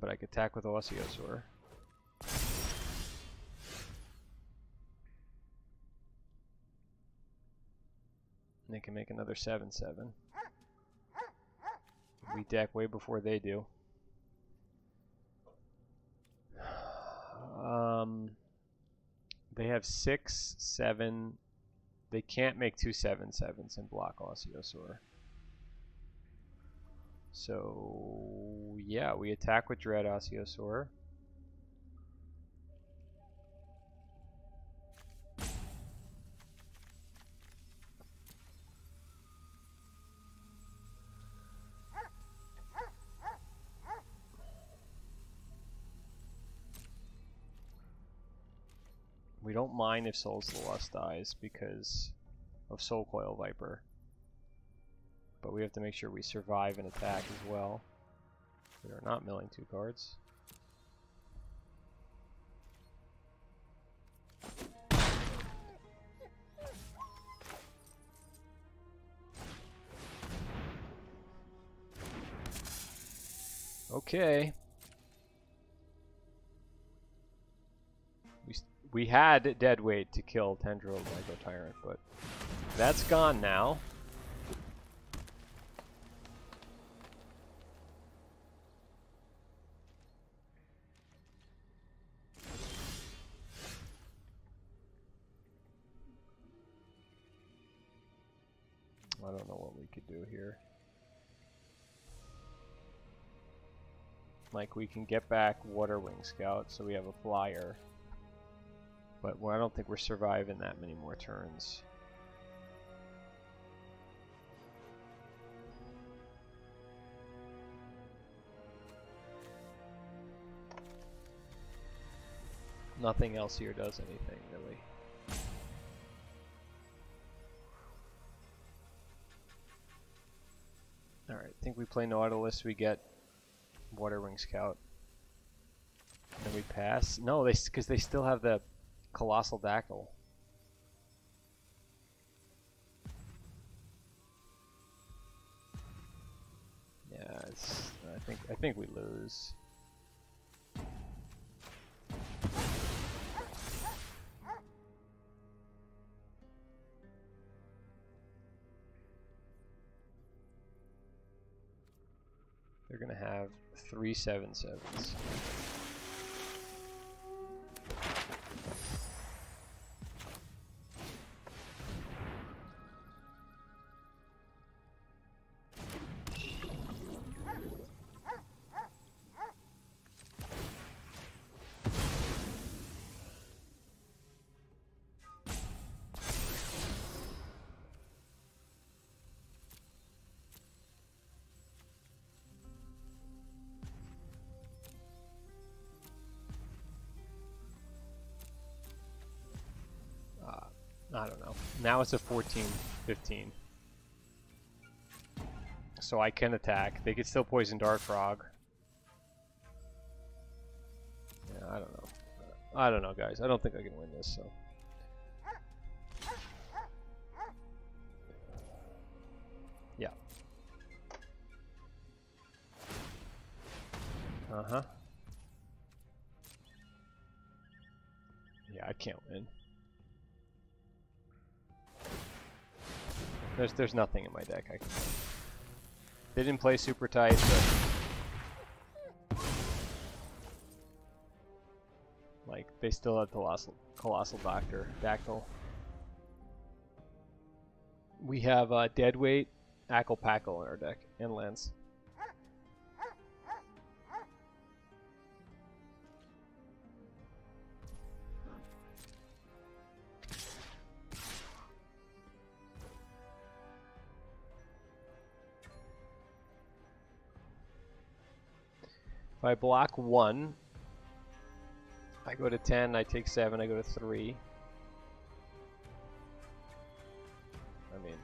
But I could attack with Osiosaur. And they can make another 7/7. We deck way before they do. They have 6/7. They can't make 2/7/7s and block Osiosaur. So yeah, we attack with Dread Osiosaur. We don't mind if Souls of the Lost dies because of Soul Coil Viper. But we have to make sure we survive an attack as well. We are not milling 2 cards. Okay. We had Deadweight to kill Tendril Lego Tyrant, but that's gone now. I don't know what we could do here. Like, we can get back Waterwing Scout, so we have a flyer. But I don't think we're surviving that many more turns. Nothing else here does anything, really. Alright, I think we play Nautilus, we get Waterwing Scout. And we pass. No, because they still have the Colossal Dactyl. Yeah, it's, I think we lose. They're gonna have 3/7/7s. I don't know. Now it's a 14-15. So I can attack. They could still Poison Dart Frog. Yeah, I don't know. I don't know, guys. I don't think I can win this, so. Yeah. Uh-huh. Yeah, I can't win. There's nothing in my deck I can play. They didn't play super tight, but like they still had Colossal Dactyl. We have Deadweight, Akal Pakal in our deck, and lands. If I block 1, I go to 10, I take 7, I go to 3. I mean,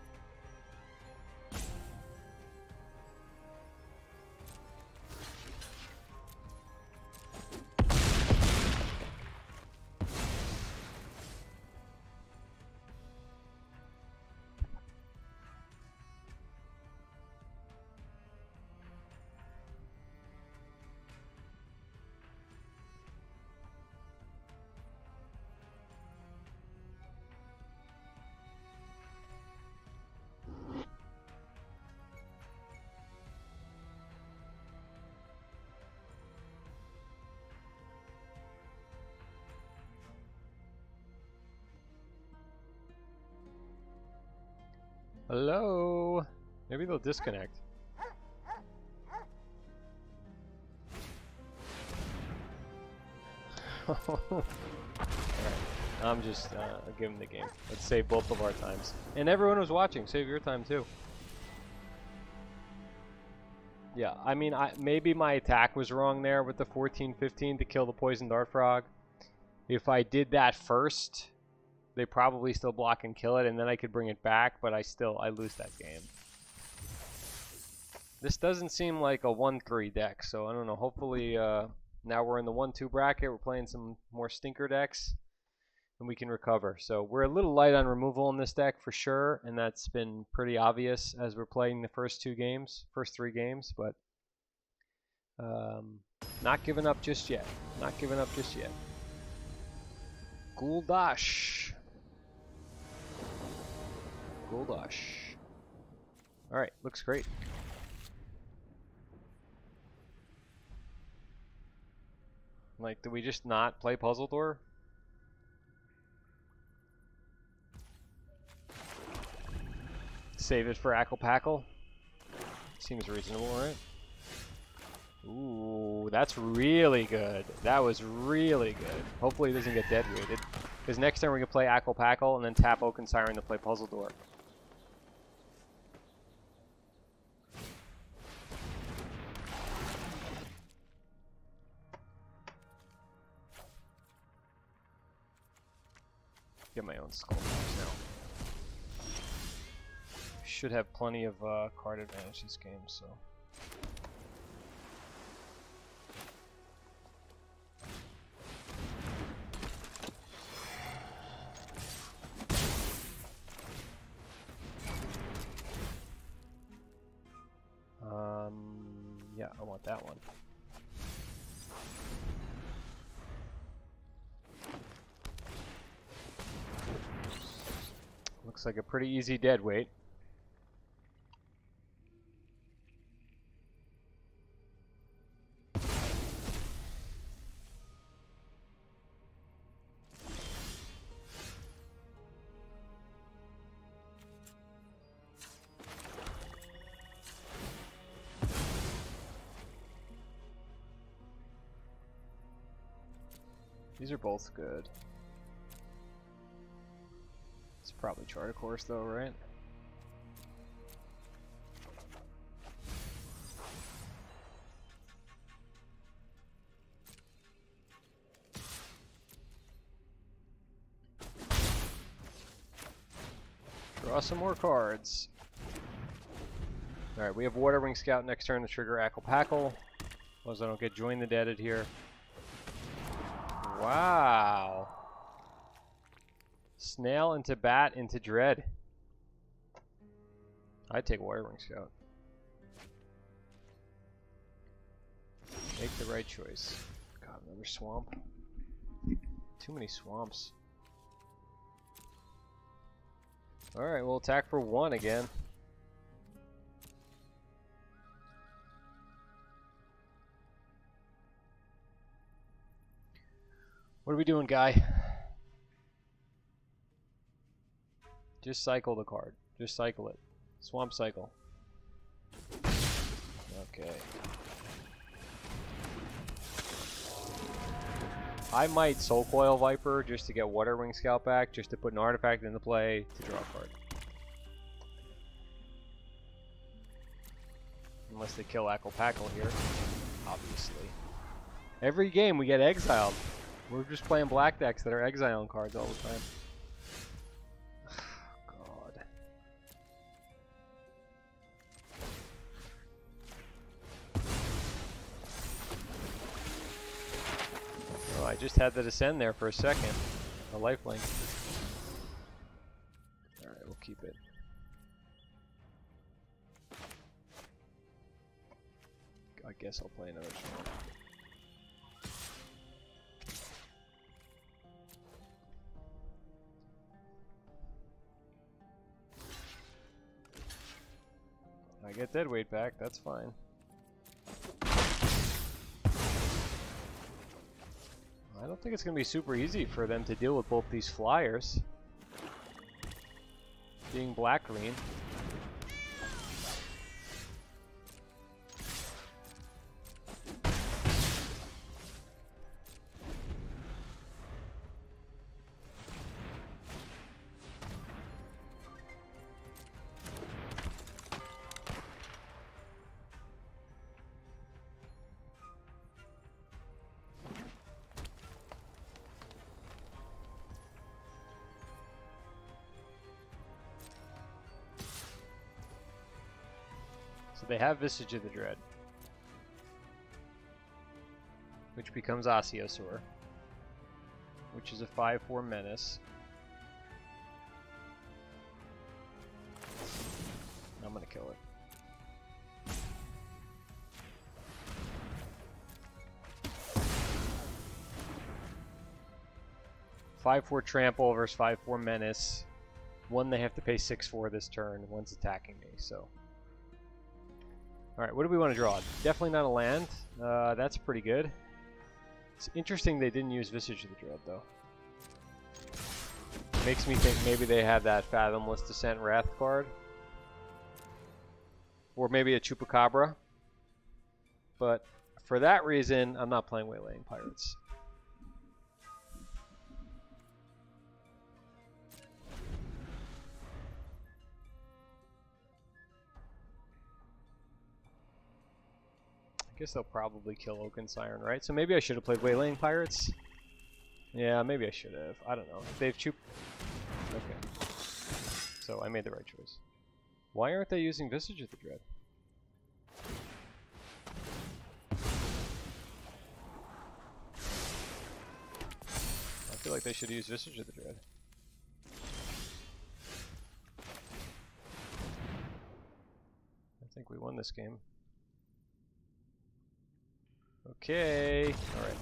Hello? Maybe they'll disconnect. Alright, I'm just giving the game. Let's save both of our times. And everyone was watching, save your time too. Yeah, I mean, maybe my attack was wrong there with the 14-15 to kill the Poison Dart Frog. If I did that first, they probably still block and kill it, and then I could bring it back, but I lose that game. This doesn't seem like a 1-3 deck, so I don't know. Hopefully, now we're in the 1-2 bracket. We're playing some more stinker decks, and we can recover. So we're a little light on removal in this deck for sure, and that's been pretty obvious as we're playing the first three games, but not giving up just yet. Not giving up just yet. Gul'dash. Gul'dash. Alright, looks great. Like, do we just not play Puzzle Door? Save it for Akal Pakal? Seems reasonable, right? Ooh, that's really good. That was really good. Hopefully it doesn't get deadweighted. Because next time we're going to play Akal Pakal and then tap Oaken Siren to play Puzzle Door. Get my own skull now. Should have plenty of card advantage this game, so. Yeah, I want that one. Looks like a pretty easy deadweight. These are both good. It's probably Charter Course though, right? Draw some more cards. Alright, we have Waterwing Scout next turn to trigger Akal Pakal. As long as I don't get Join the Deaded here. Wow. Snail into Bat into Dread. I'd take Waterwing Scout. Make the right choice. God, another swamp. Too many swamps. Alright, we'll attack for one again. What are we doing, guy? Just cycle the card. Just cycle it. Swamp cycle. Okay. I might Soul Coil Viper just to get Waterwing Scout back, just to put an artifact into play to draw a card. Unless they kill Akal Pakal here, obviously. Every game we get exiled. We're just playing black decks that are exiling cards all the time. God. Oh, I just had to descend there for a second. A lifelink. Alright, we'll keep it. I guess I'll play another swamp. I get deadweight back, that's fine. I don't think it's going to be super easy for them to deal with both these flyers. Being black-green, So they have Visage of the Dread, which becomes Osseosaur, which is a 5/4 menace. I'm gonna kill it. /4 trample versus 5/4 menace. One they have to pay 6 for this turn. One's attacking me, so. Alright, what do we want to draw? Definitely not a land. That's pretty good. It's interesting they didn't use Visage of the Dread, though. Makes me think maybe they have that Fathomless Descent Wrath card. Or maybe a Chupacabra. But for that reason, I'm not playing Waylaying Pirates. I guess they'll probably kill Oaken Siren, right? So maybe I should have played Waylaying Pirates. Yeah, maybe I should have. I don't know. If they've Chup... Okay. So I made the right choice. Why aren't they using Visage of the Dread? I feel like they should use Visage of the Dread. I think we won this game. Okay. Alright.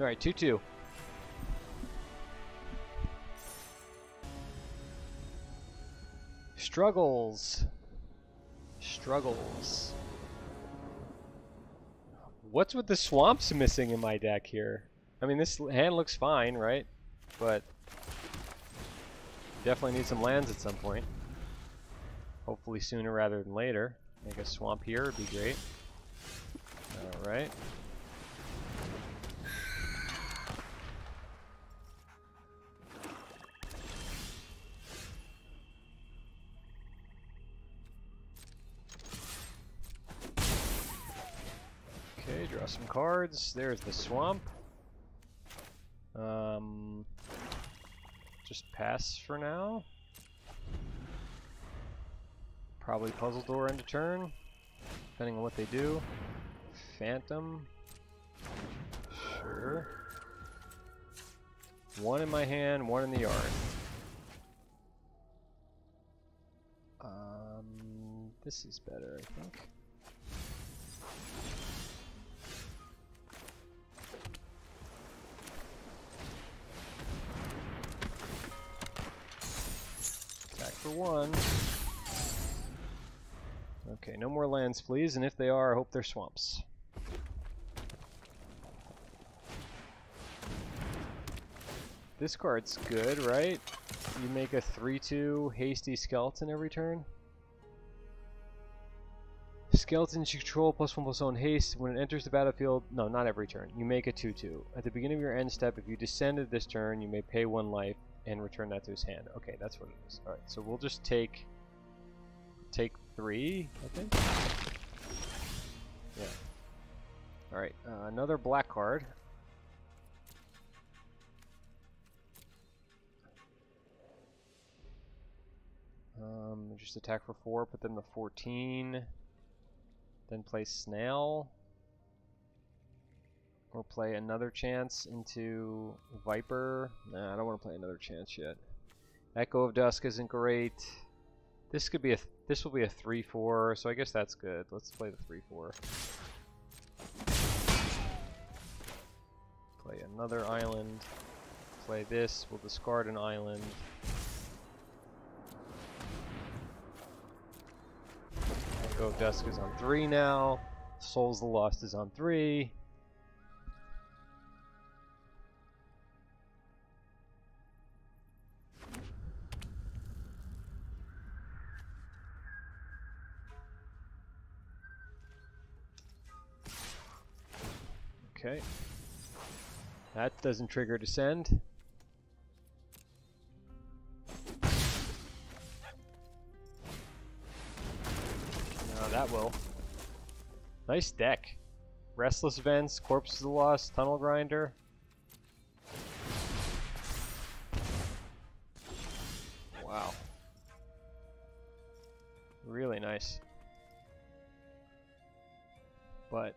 Alright, 2-2. Struggles. What's with the swamps missing in my deck here? I mean, this hand looks fine, right? But definitely need some lands at some point. Hopefully sooner rather than later. Make a swamp here would be great. Alright. Some cards. There's the swamp. Just pass for now. Probably Puzzle Door end of turn, depending on what they do. Phantom. Sure. One in my hand, one in the yard. This is better, I think. For one. Okay, no more lands, please. And if they are, I hope they're swamps. This card's good, right? You make a 3/2 hasty skeleton every turn. Skeletons you control +1/+1 haste when it enters the battlefield. No, not every turn. You make a 2/2. At the beginning of your end step, if you descended this turn, you may pay 1 life and return that to his hand. Okay, that's what it is. Alright, so we'll just take 3, I think? Yeah. Alright, another black card. Just attack for 4, put them to 14. Then play Snail. Or play another chance into Viper. Nah, I don't want to play another chance yet. Echo of Dusk isn't great. This could be a this will be a 3/4, so I guess that's good. Let's play the 3/4. Play another island. Play this. We'll discard an island. Echo of Dusk is on 3 now. Souls of the Lost is on 3. Okay, that doesn't trigger descend. No, that will. Nice deck. Restless Vents, Corpses of the Lost, Tunnel Grinder. Wow. Really nice. but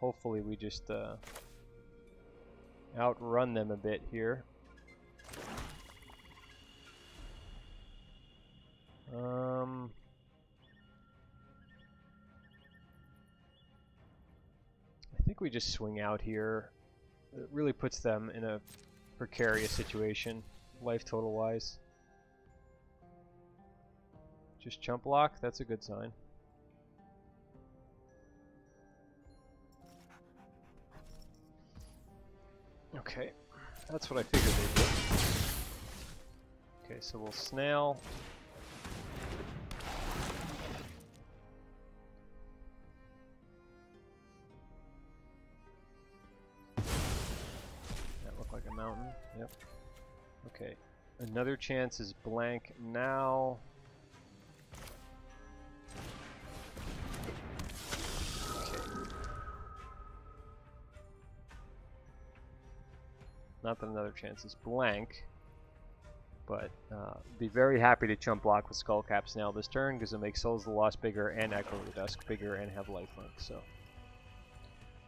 hopefully we just outrun them a bit here. I think we just swing out here. It really puts them in a precarious situation, life total wise. Just chump block, that's a good sign. Okay, that's what I figured they'd do. Okay, so we'll snail. That looked like a mountain, yep. Okay, another chance is blank now. Not that another chance is blank, but be very happy to chump block with Skullcap Snail this turn because it makes Souls of the Lost bigger and Echo of the Dusk bigger and have lifelink. So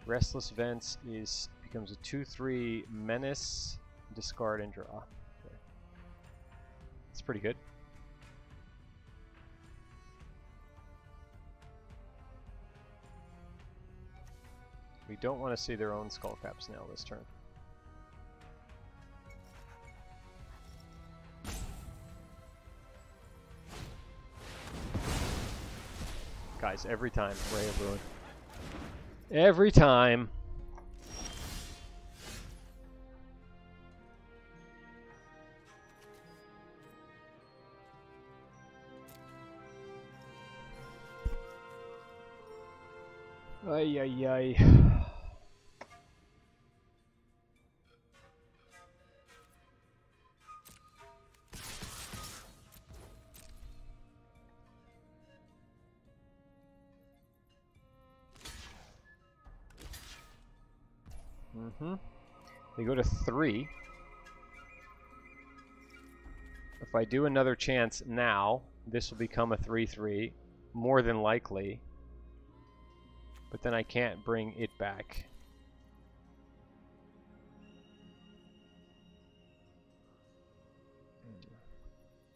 Restless Vents becomes a 2/3 menace, discard and draw. Okay. That's pretty good. We don't want to see their own Skullcap Snail this turn. Guys, every time, Ray of Ruin. Every time. Ay, ay, ay. They go to 3. If I do another chance now, this will become a 3/3, more than likely. But then I can't bring it back.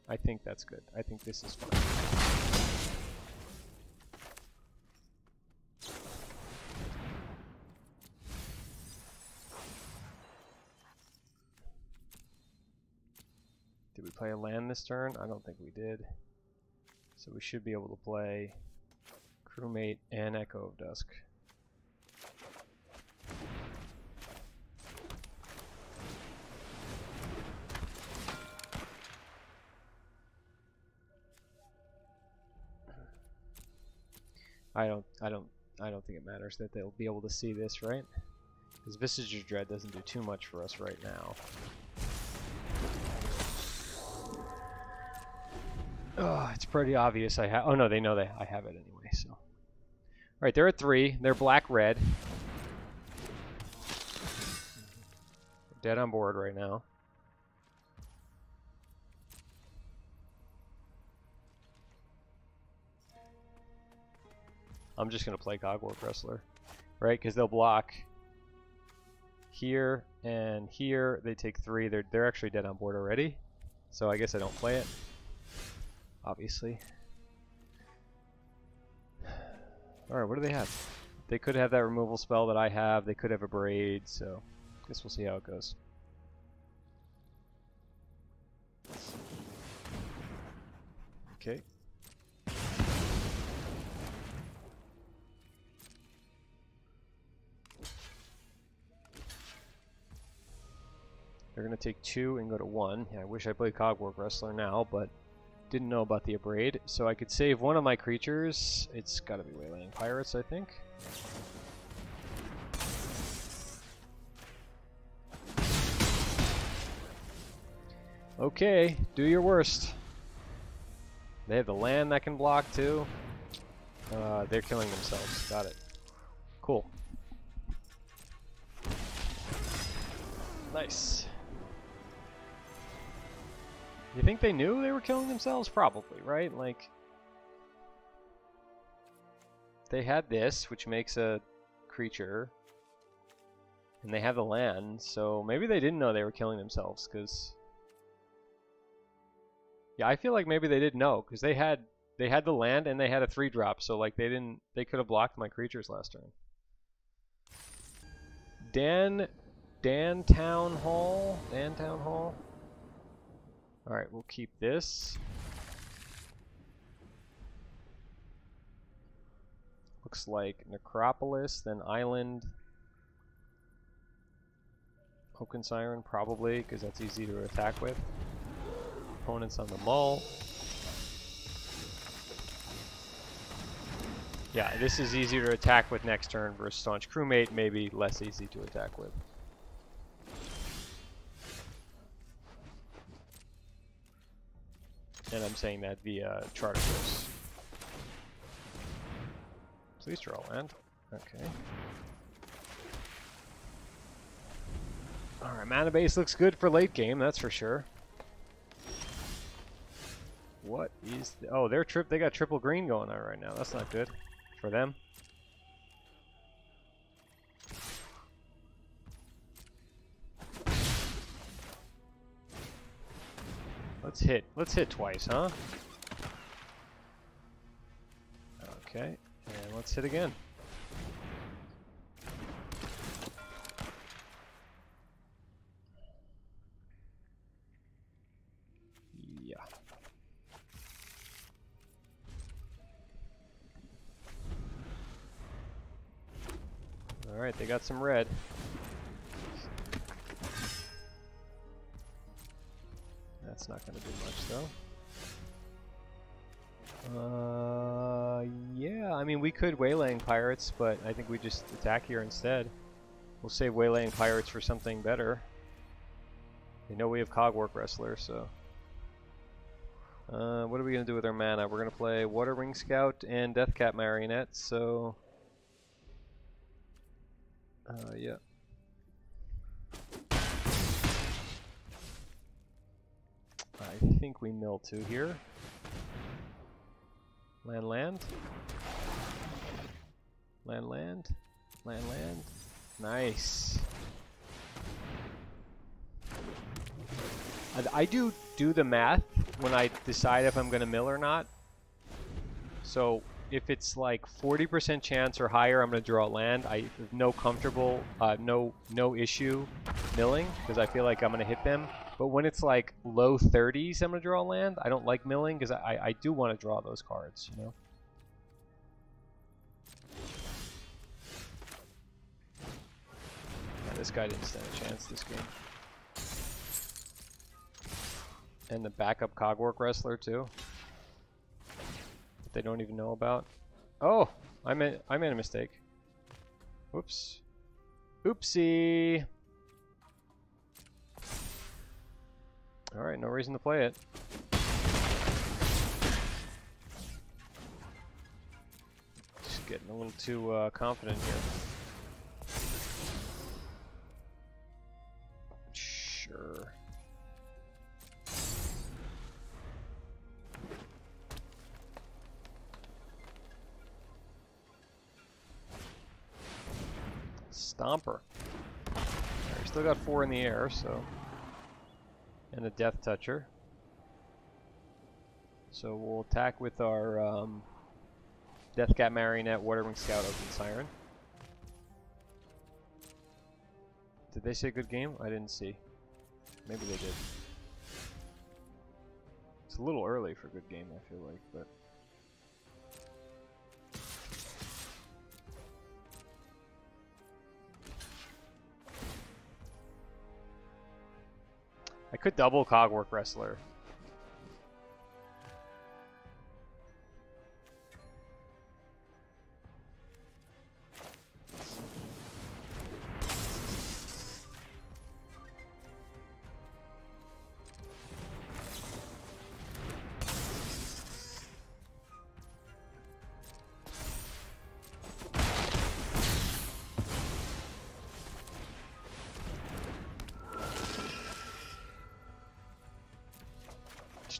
I think that's good. I think this is fine. Play a land this turn? I don't think we did. So we should be able to play Crewmate and Echo of Dusk. I don't think it matters that they'll be able to see this, right? Because Visage of Dread doesn't do too much for us right now. Oh, it's pretty obvious I have... Oh, no, they know that I have it anyway, so... All right, they're at 3. They're black-red. Dead on board right now. I'm just going to play Cogwork Wrestler, right? Because they'll block here and here. They take 3. They're actually dead on board already, so I guess I don't play it. Obviously. Alright, what do they have? They could have that removal spell that I have. They could have a braid, so I guess we'll see how it goes. Okay. They're going to take 2 and go to 1. Yeah, I wish I played Cogwork Wrestler now, but... Didn't know about the abrade, so I could save one of my creatures. It's gotta be Waylaying Pirates, I think. Okay, do your worst. They have the land that can block too. They're killing themselves. Got it. Cool. Nice. You think they knew they were killing themselves? Probably, right? Like, they had this, which makes a creature. And they have the land, so maybe they didn't know they were killing themselves, because... yeah, I feel like maybe they didn't know, because they had the land and they had a 3-drop, so like they could have blocked my creatures last turn. Dan Town Hall. All right, we'll keep this. Looks like Necropolis, then Island. Oaken Siren probably, because that's easy to attack with. Opponents on the Mull. Yeah, this is easier to attack with next turn versus Staunch Crewmate, maybe less easy to attack with. And I'm saying that via Charter Course. Please draw land. Okay. Alright, mana base looks good for late game, that's for sure. What is... oh, they got triple green going on right now. That's not good for them. Let's hit twice, huh? Okay, and let's hit again. They got some red. That's not going to do much, though. Yeah, I mean, we could Waylaying Pirates, but I think we just attack here instead. We'll save Waylaying Pirates for something better. They know we have Cogwork Wrestler, so... what are we going to do with our mana? We're going to play Waterwing Scout and Deathcap Marionette, so... yeah. I think we mill 2 here. Land, land. Land, land. Land, land. Nice. I do the math when I decide if I'm going to mill or not. So... if it's like 40% chance or higher, I'm going to draw land. I have no issue milling, because I feel like I'm going to hit them. But when it's like low 30s, I'm going to draw land. I don't like milling, because I do want to draw those cards, you know? Yeah, this guy didn't stand a chance this game. And the backup Cogwork Wrestler, too. They don't even know about. Oh, I made a mistake. Whoops. Oopsie. All right, no reason to play it. Just getting a little too confident here. Sure. Stomper. Right, still got 4 in the air, so. And a Death Toucher. So we'll attack with our Deathcap Marionette, Waterwing Scout, Oaken Siren. Did they say good game? I didn't see. Maybe they did. It's a little early for good game, I feel like, but. I could double Cogwork Wrestler.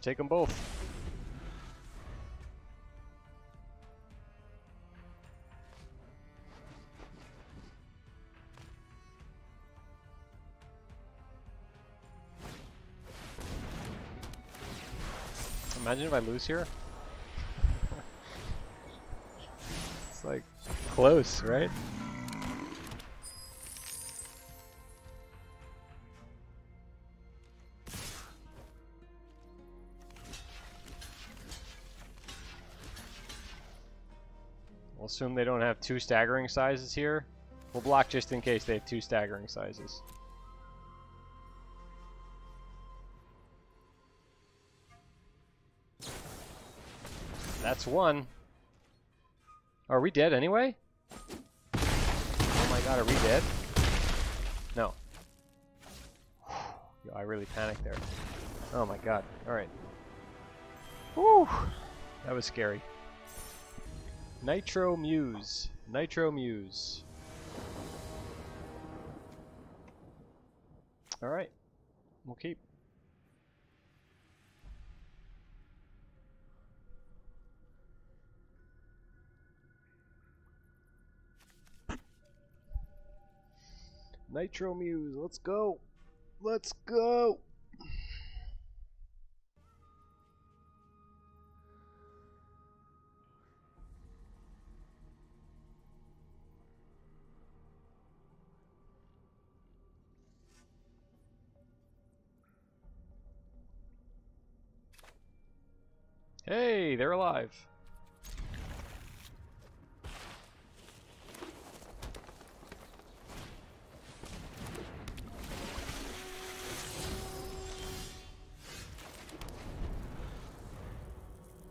Take them both. Imagine if I lose here. It's like close, right? We'll assume they don't have two staggering sizes here. We'll block just in case they have two staggering sizes. That's one. Are we dead anyway? Oh my god, are we dead? No. Yo, I really panicked there. Oh my god. Alright. Woo! That was scary. Nitro Muse. Nitro Muse. Alright. We'll keep. Nitro Muse, let's go! Let's go! Hey, they're alive!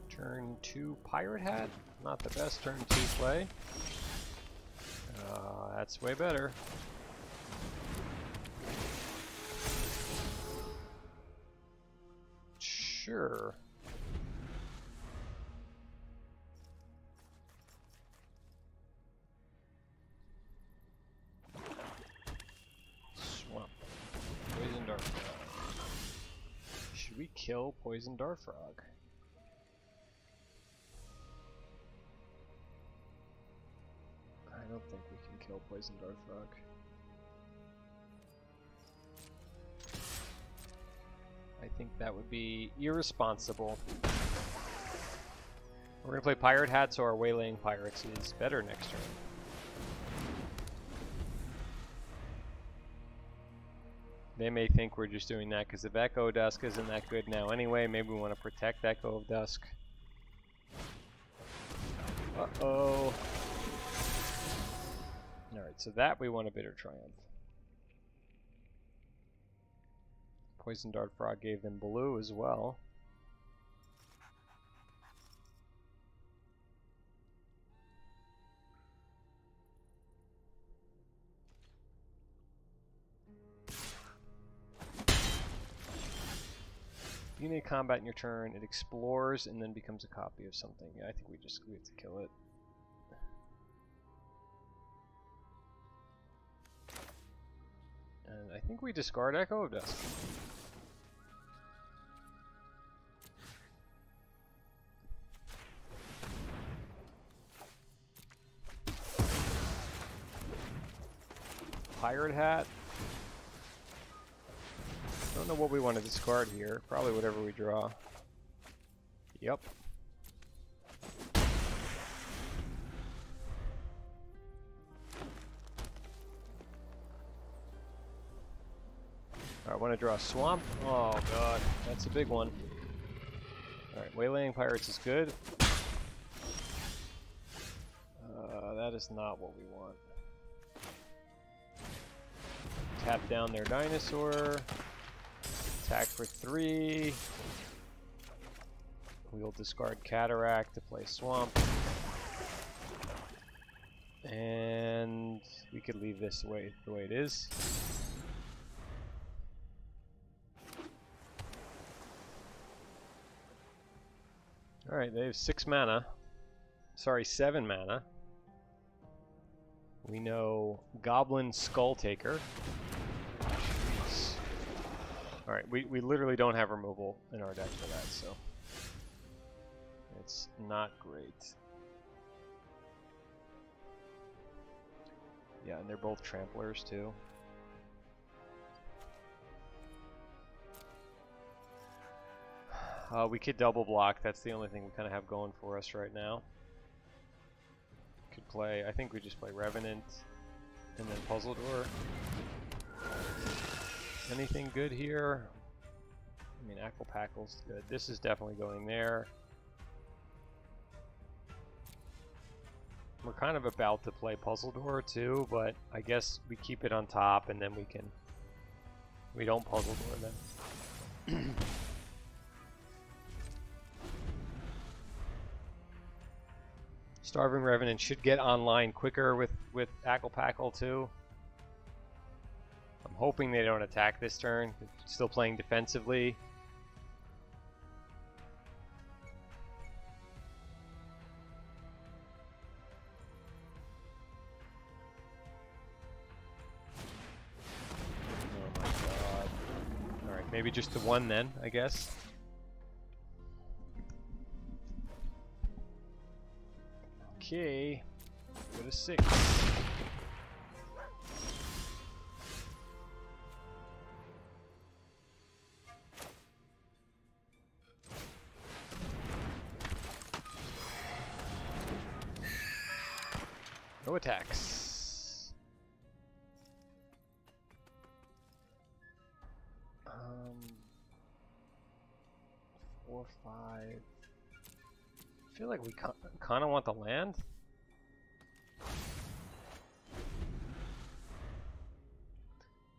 Turn 2 Pirate Hat, not the best turn 2 play. That's way better. Sure. Swamp. Poison Dart Frog. Should we kill Poison Dart Frog? I don't think we can kill Poison Dart Frog. I think that would be irresponsible. We're gonna play Pirate Hat, so our Waylaying Pirates is better next turn. They may think we're just doing that because if Echo of Dusk isn't that good now anyway, maybe we want to protect Echo of Dusk. Uh-oh. Alright, so that we want a Bitter Triumph. Poison Dart Frog gave them blue as well. You need combat in your turn, it explores and then becomes a copy of something. Yeah, I think we have to kill it. And I think we discard Echo of Dusk. Pirate Hat. Don't know what we want to discard here. Probably whatever we draw. Yep. I want to draw a swamp. Oh god, that's a big one. Alright, Waylaying Pirates is good. That is not what we want. Tap down their dinosaur. Attack for 3. We'll discard Cataract to play swamp. And we could leave this the way it is. Alright, they have 6 mana. Sorry, 7 mana. We know Goblin Skull Taker. Alright, we literally don't have removal in our deck for that, so it's not great. Yeah, and they're both tramplers too. We could double block. That's the only thing we kind of have going for us right now. Could play. I think we just play Revenant and then Puzzle Door. Anything good here? I mean, Akal Pakal's good. This is definitely going there. We're kind of about to play Puzzle Door too, but I guess we keep it on top and then we can... We don't Puzzle Door then. Starving Revenant should get online quicker with Akal Pakal too. I'm hoping they don't attack this turn. They're still playing defensively. Oh my god. Alright, maybe just the one then, I guess. Okay, go to 6. No attacks. Four, 5. I feel like we kind of want the land.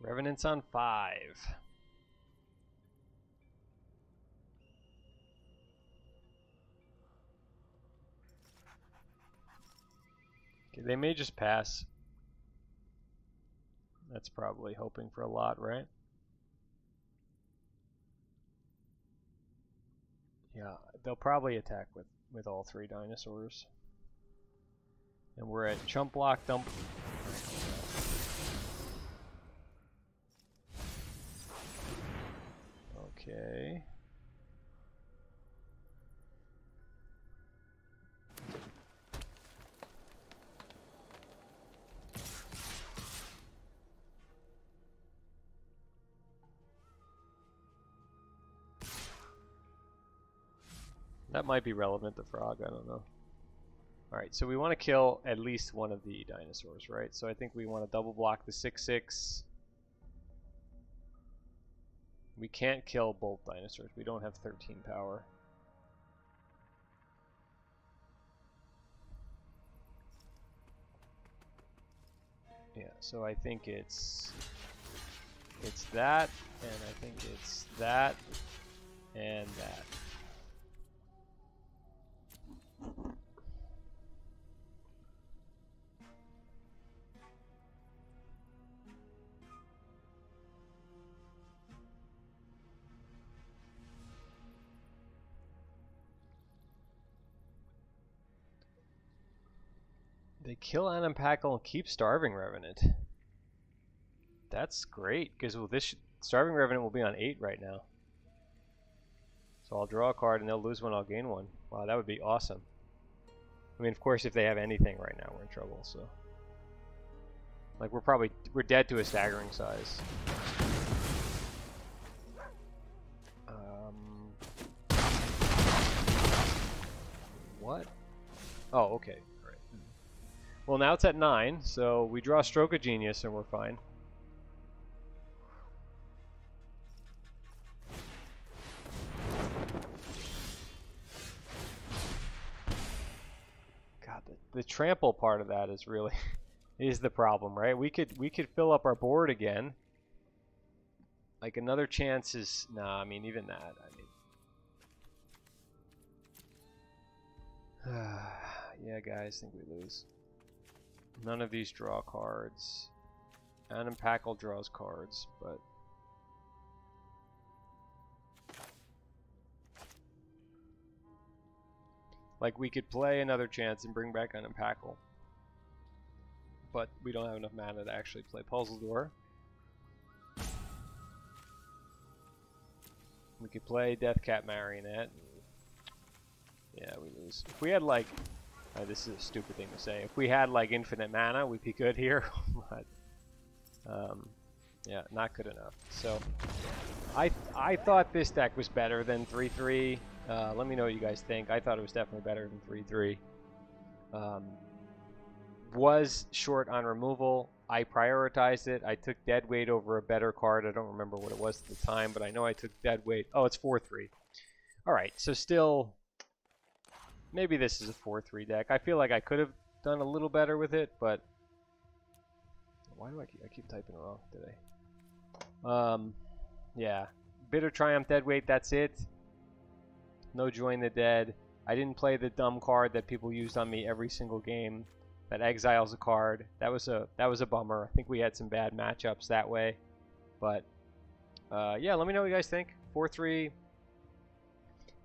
Revenant's on 5. Okay, they may just pass. That's probably hoping for a lot, right? Yeah, they'll probably attack with all 3 dinosaurs. And we're at chump block dump. Okay. That might be relevant, the frog, I don't know. Alright, so we want to kill at least one of the dinosaurs, right? So I think we want to double block the 6-6. We can't kill both dinosaurs. We don't have 13 power. Yeah, so I think it's that, and I think it's that, and that. They kill Anapackle and keep Starving Revenant. That's great, because this Starving Revenant will be on 8 right now. So I'll draw a card and they'll lose one, I'll gain one. Wow, that would be awesome. I mean, of course, if they have anything right now, we're in trouble, so. Like, we're dead to a staggering size. What? Oh, okay. Well, now it's at 9, so we draw Stroke of Genius and we're fine. God, the trample part of that is really is the problem, right? We could fill up our board again. Like another chance is nah, I mean even that. I mean yeah, guys, I think we lose. None of these draw cards. Adam Packle draws cards, but like we could play another chance and bring back Adam Packle, but we don't have enough mana to actually play Puzzle Door. We could play Deathcap Marionette. Yeah, we lose. If we had like... this is a stupid thing to say. If we had like infinite mana, we'd be good here. But Yeah, not good enough. So I thought this deck was better than 3-3. Let me know what you guys think. I thought it was definitely better than 3-3. Was short on removal. I prioritized it. I took Deadweight over a better card. I don't remember what it was at the time, but I know I took Deadweight. Oh, it's 4-3. All right, so still, maybe this is a 4-3 deck. I feel like I could have done a little better with it, but why do I keep typing wrong today? Yeah, Bitter Triumph, Deadweight. That's it. No Join the Dead. I didn't play the dumb card that people used on me every single game. That exiles a card. That was a bummer. I think we had some bad matchups that way, but yeah. Let me know what you guys think. 4-3.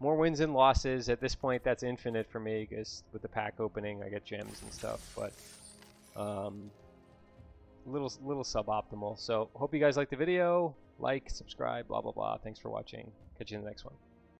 More wins and losses at this point. That's infinite for me because with the pack opening, I get gems and stuff. But little suboptimal. So hope you guys liked the video. Like, subscribe, blah blah blah. Thanks for watching. Catch you in the next one.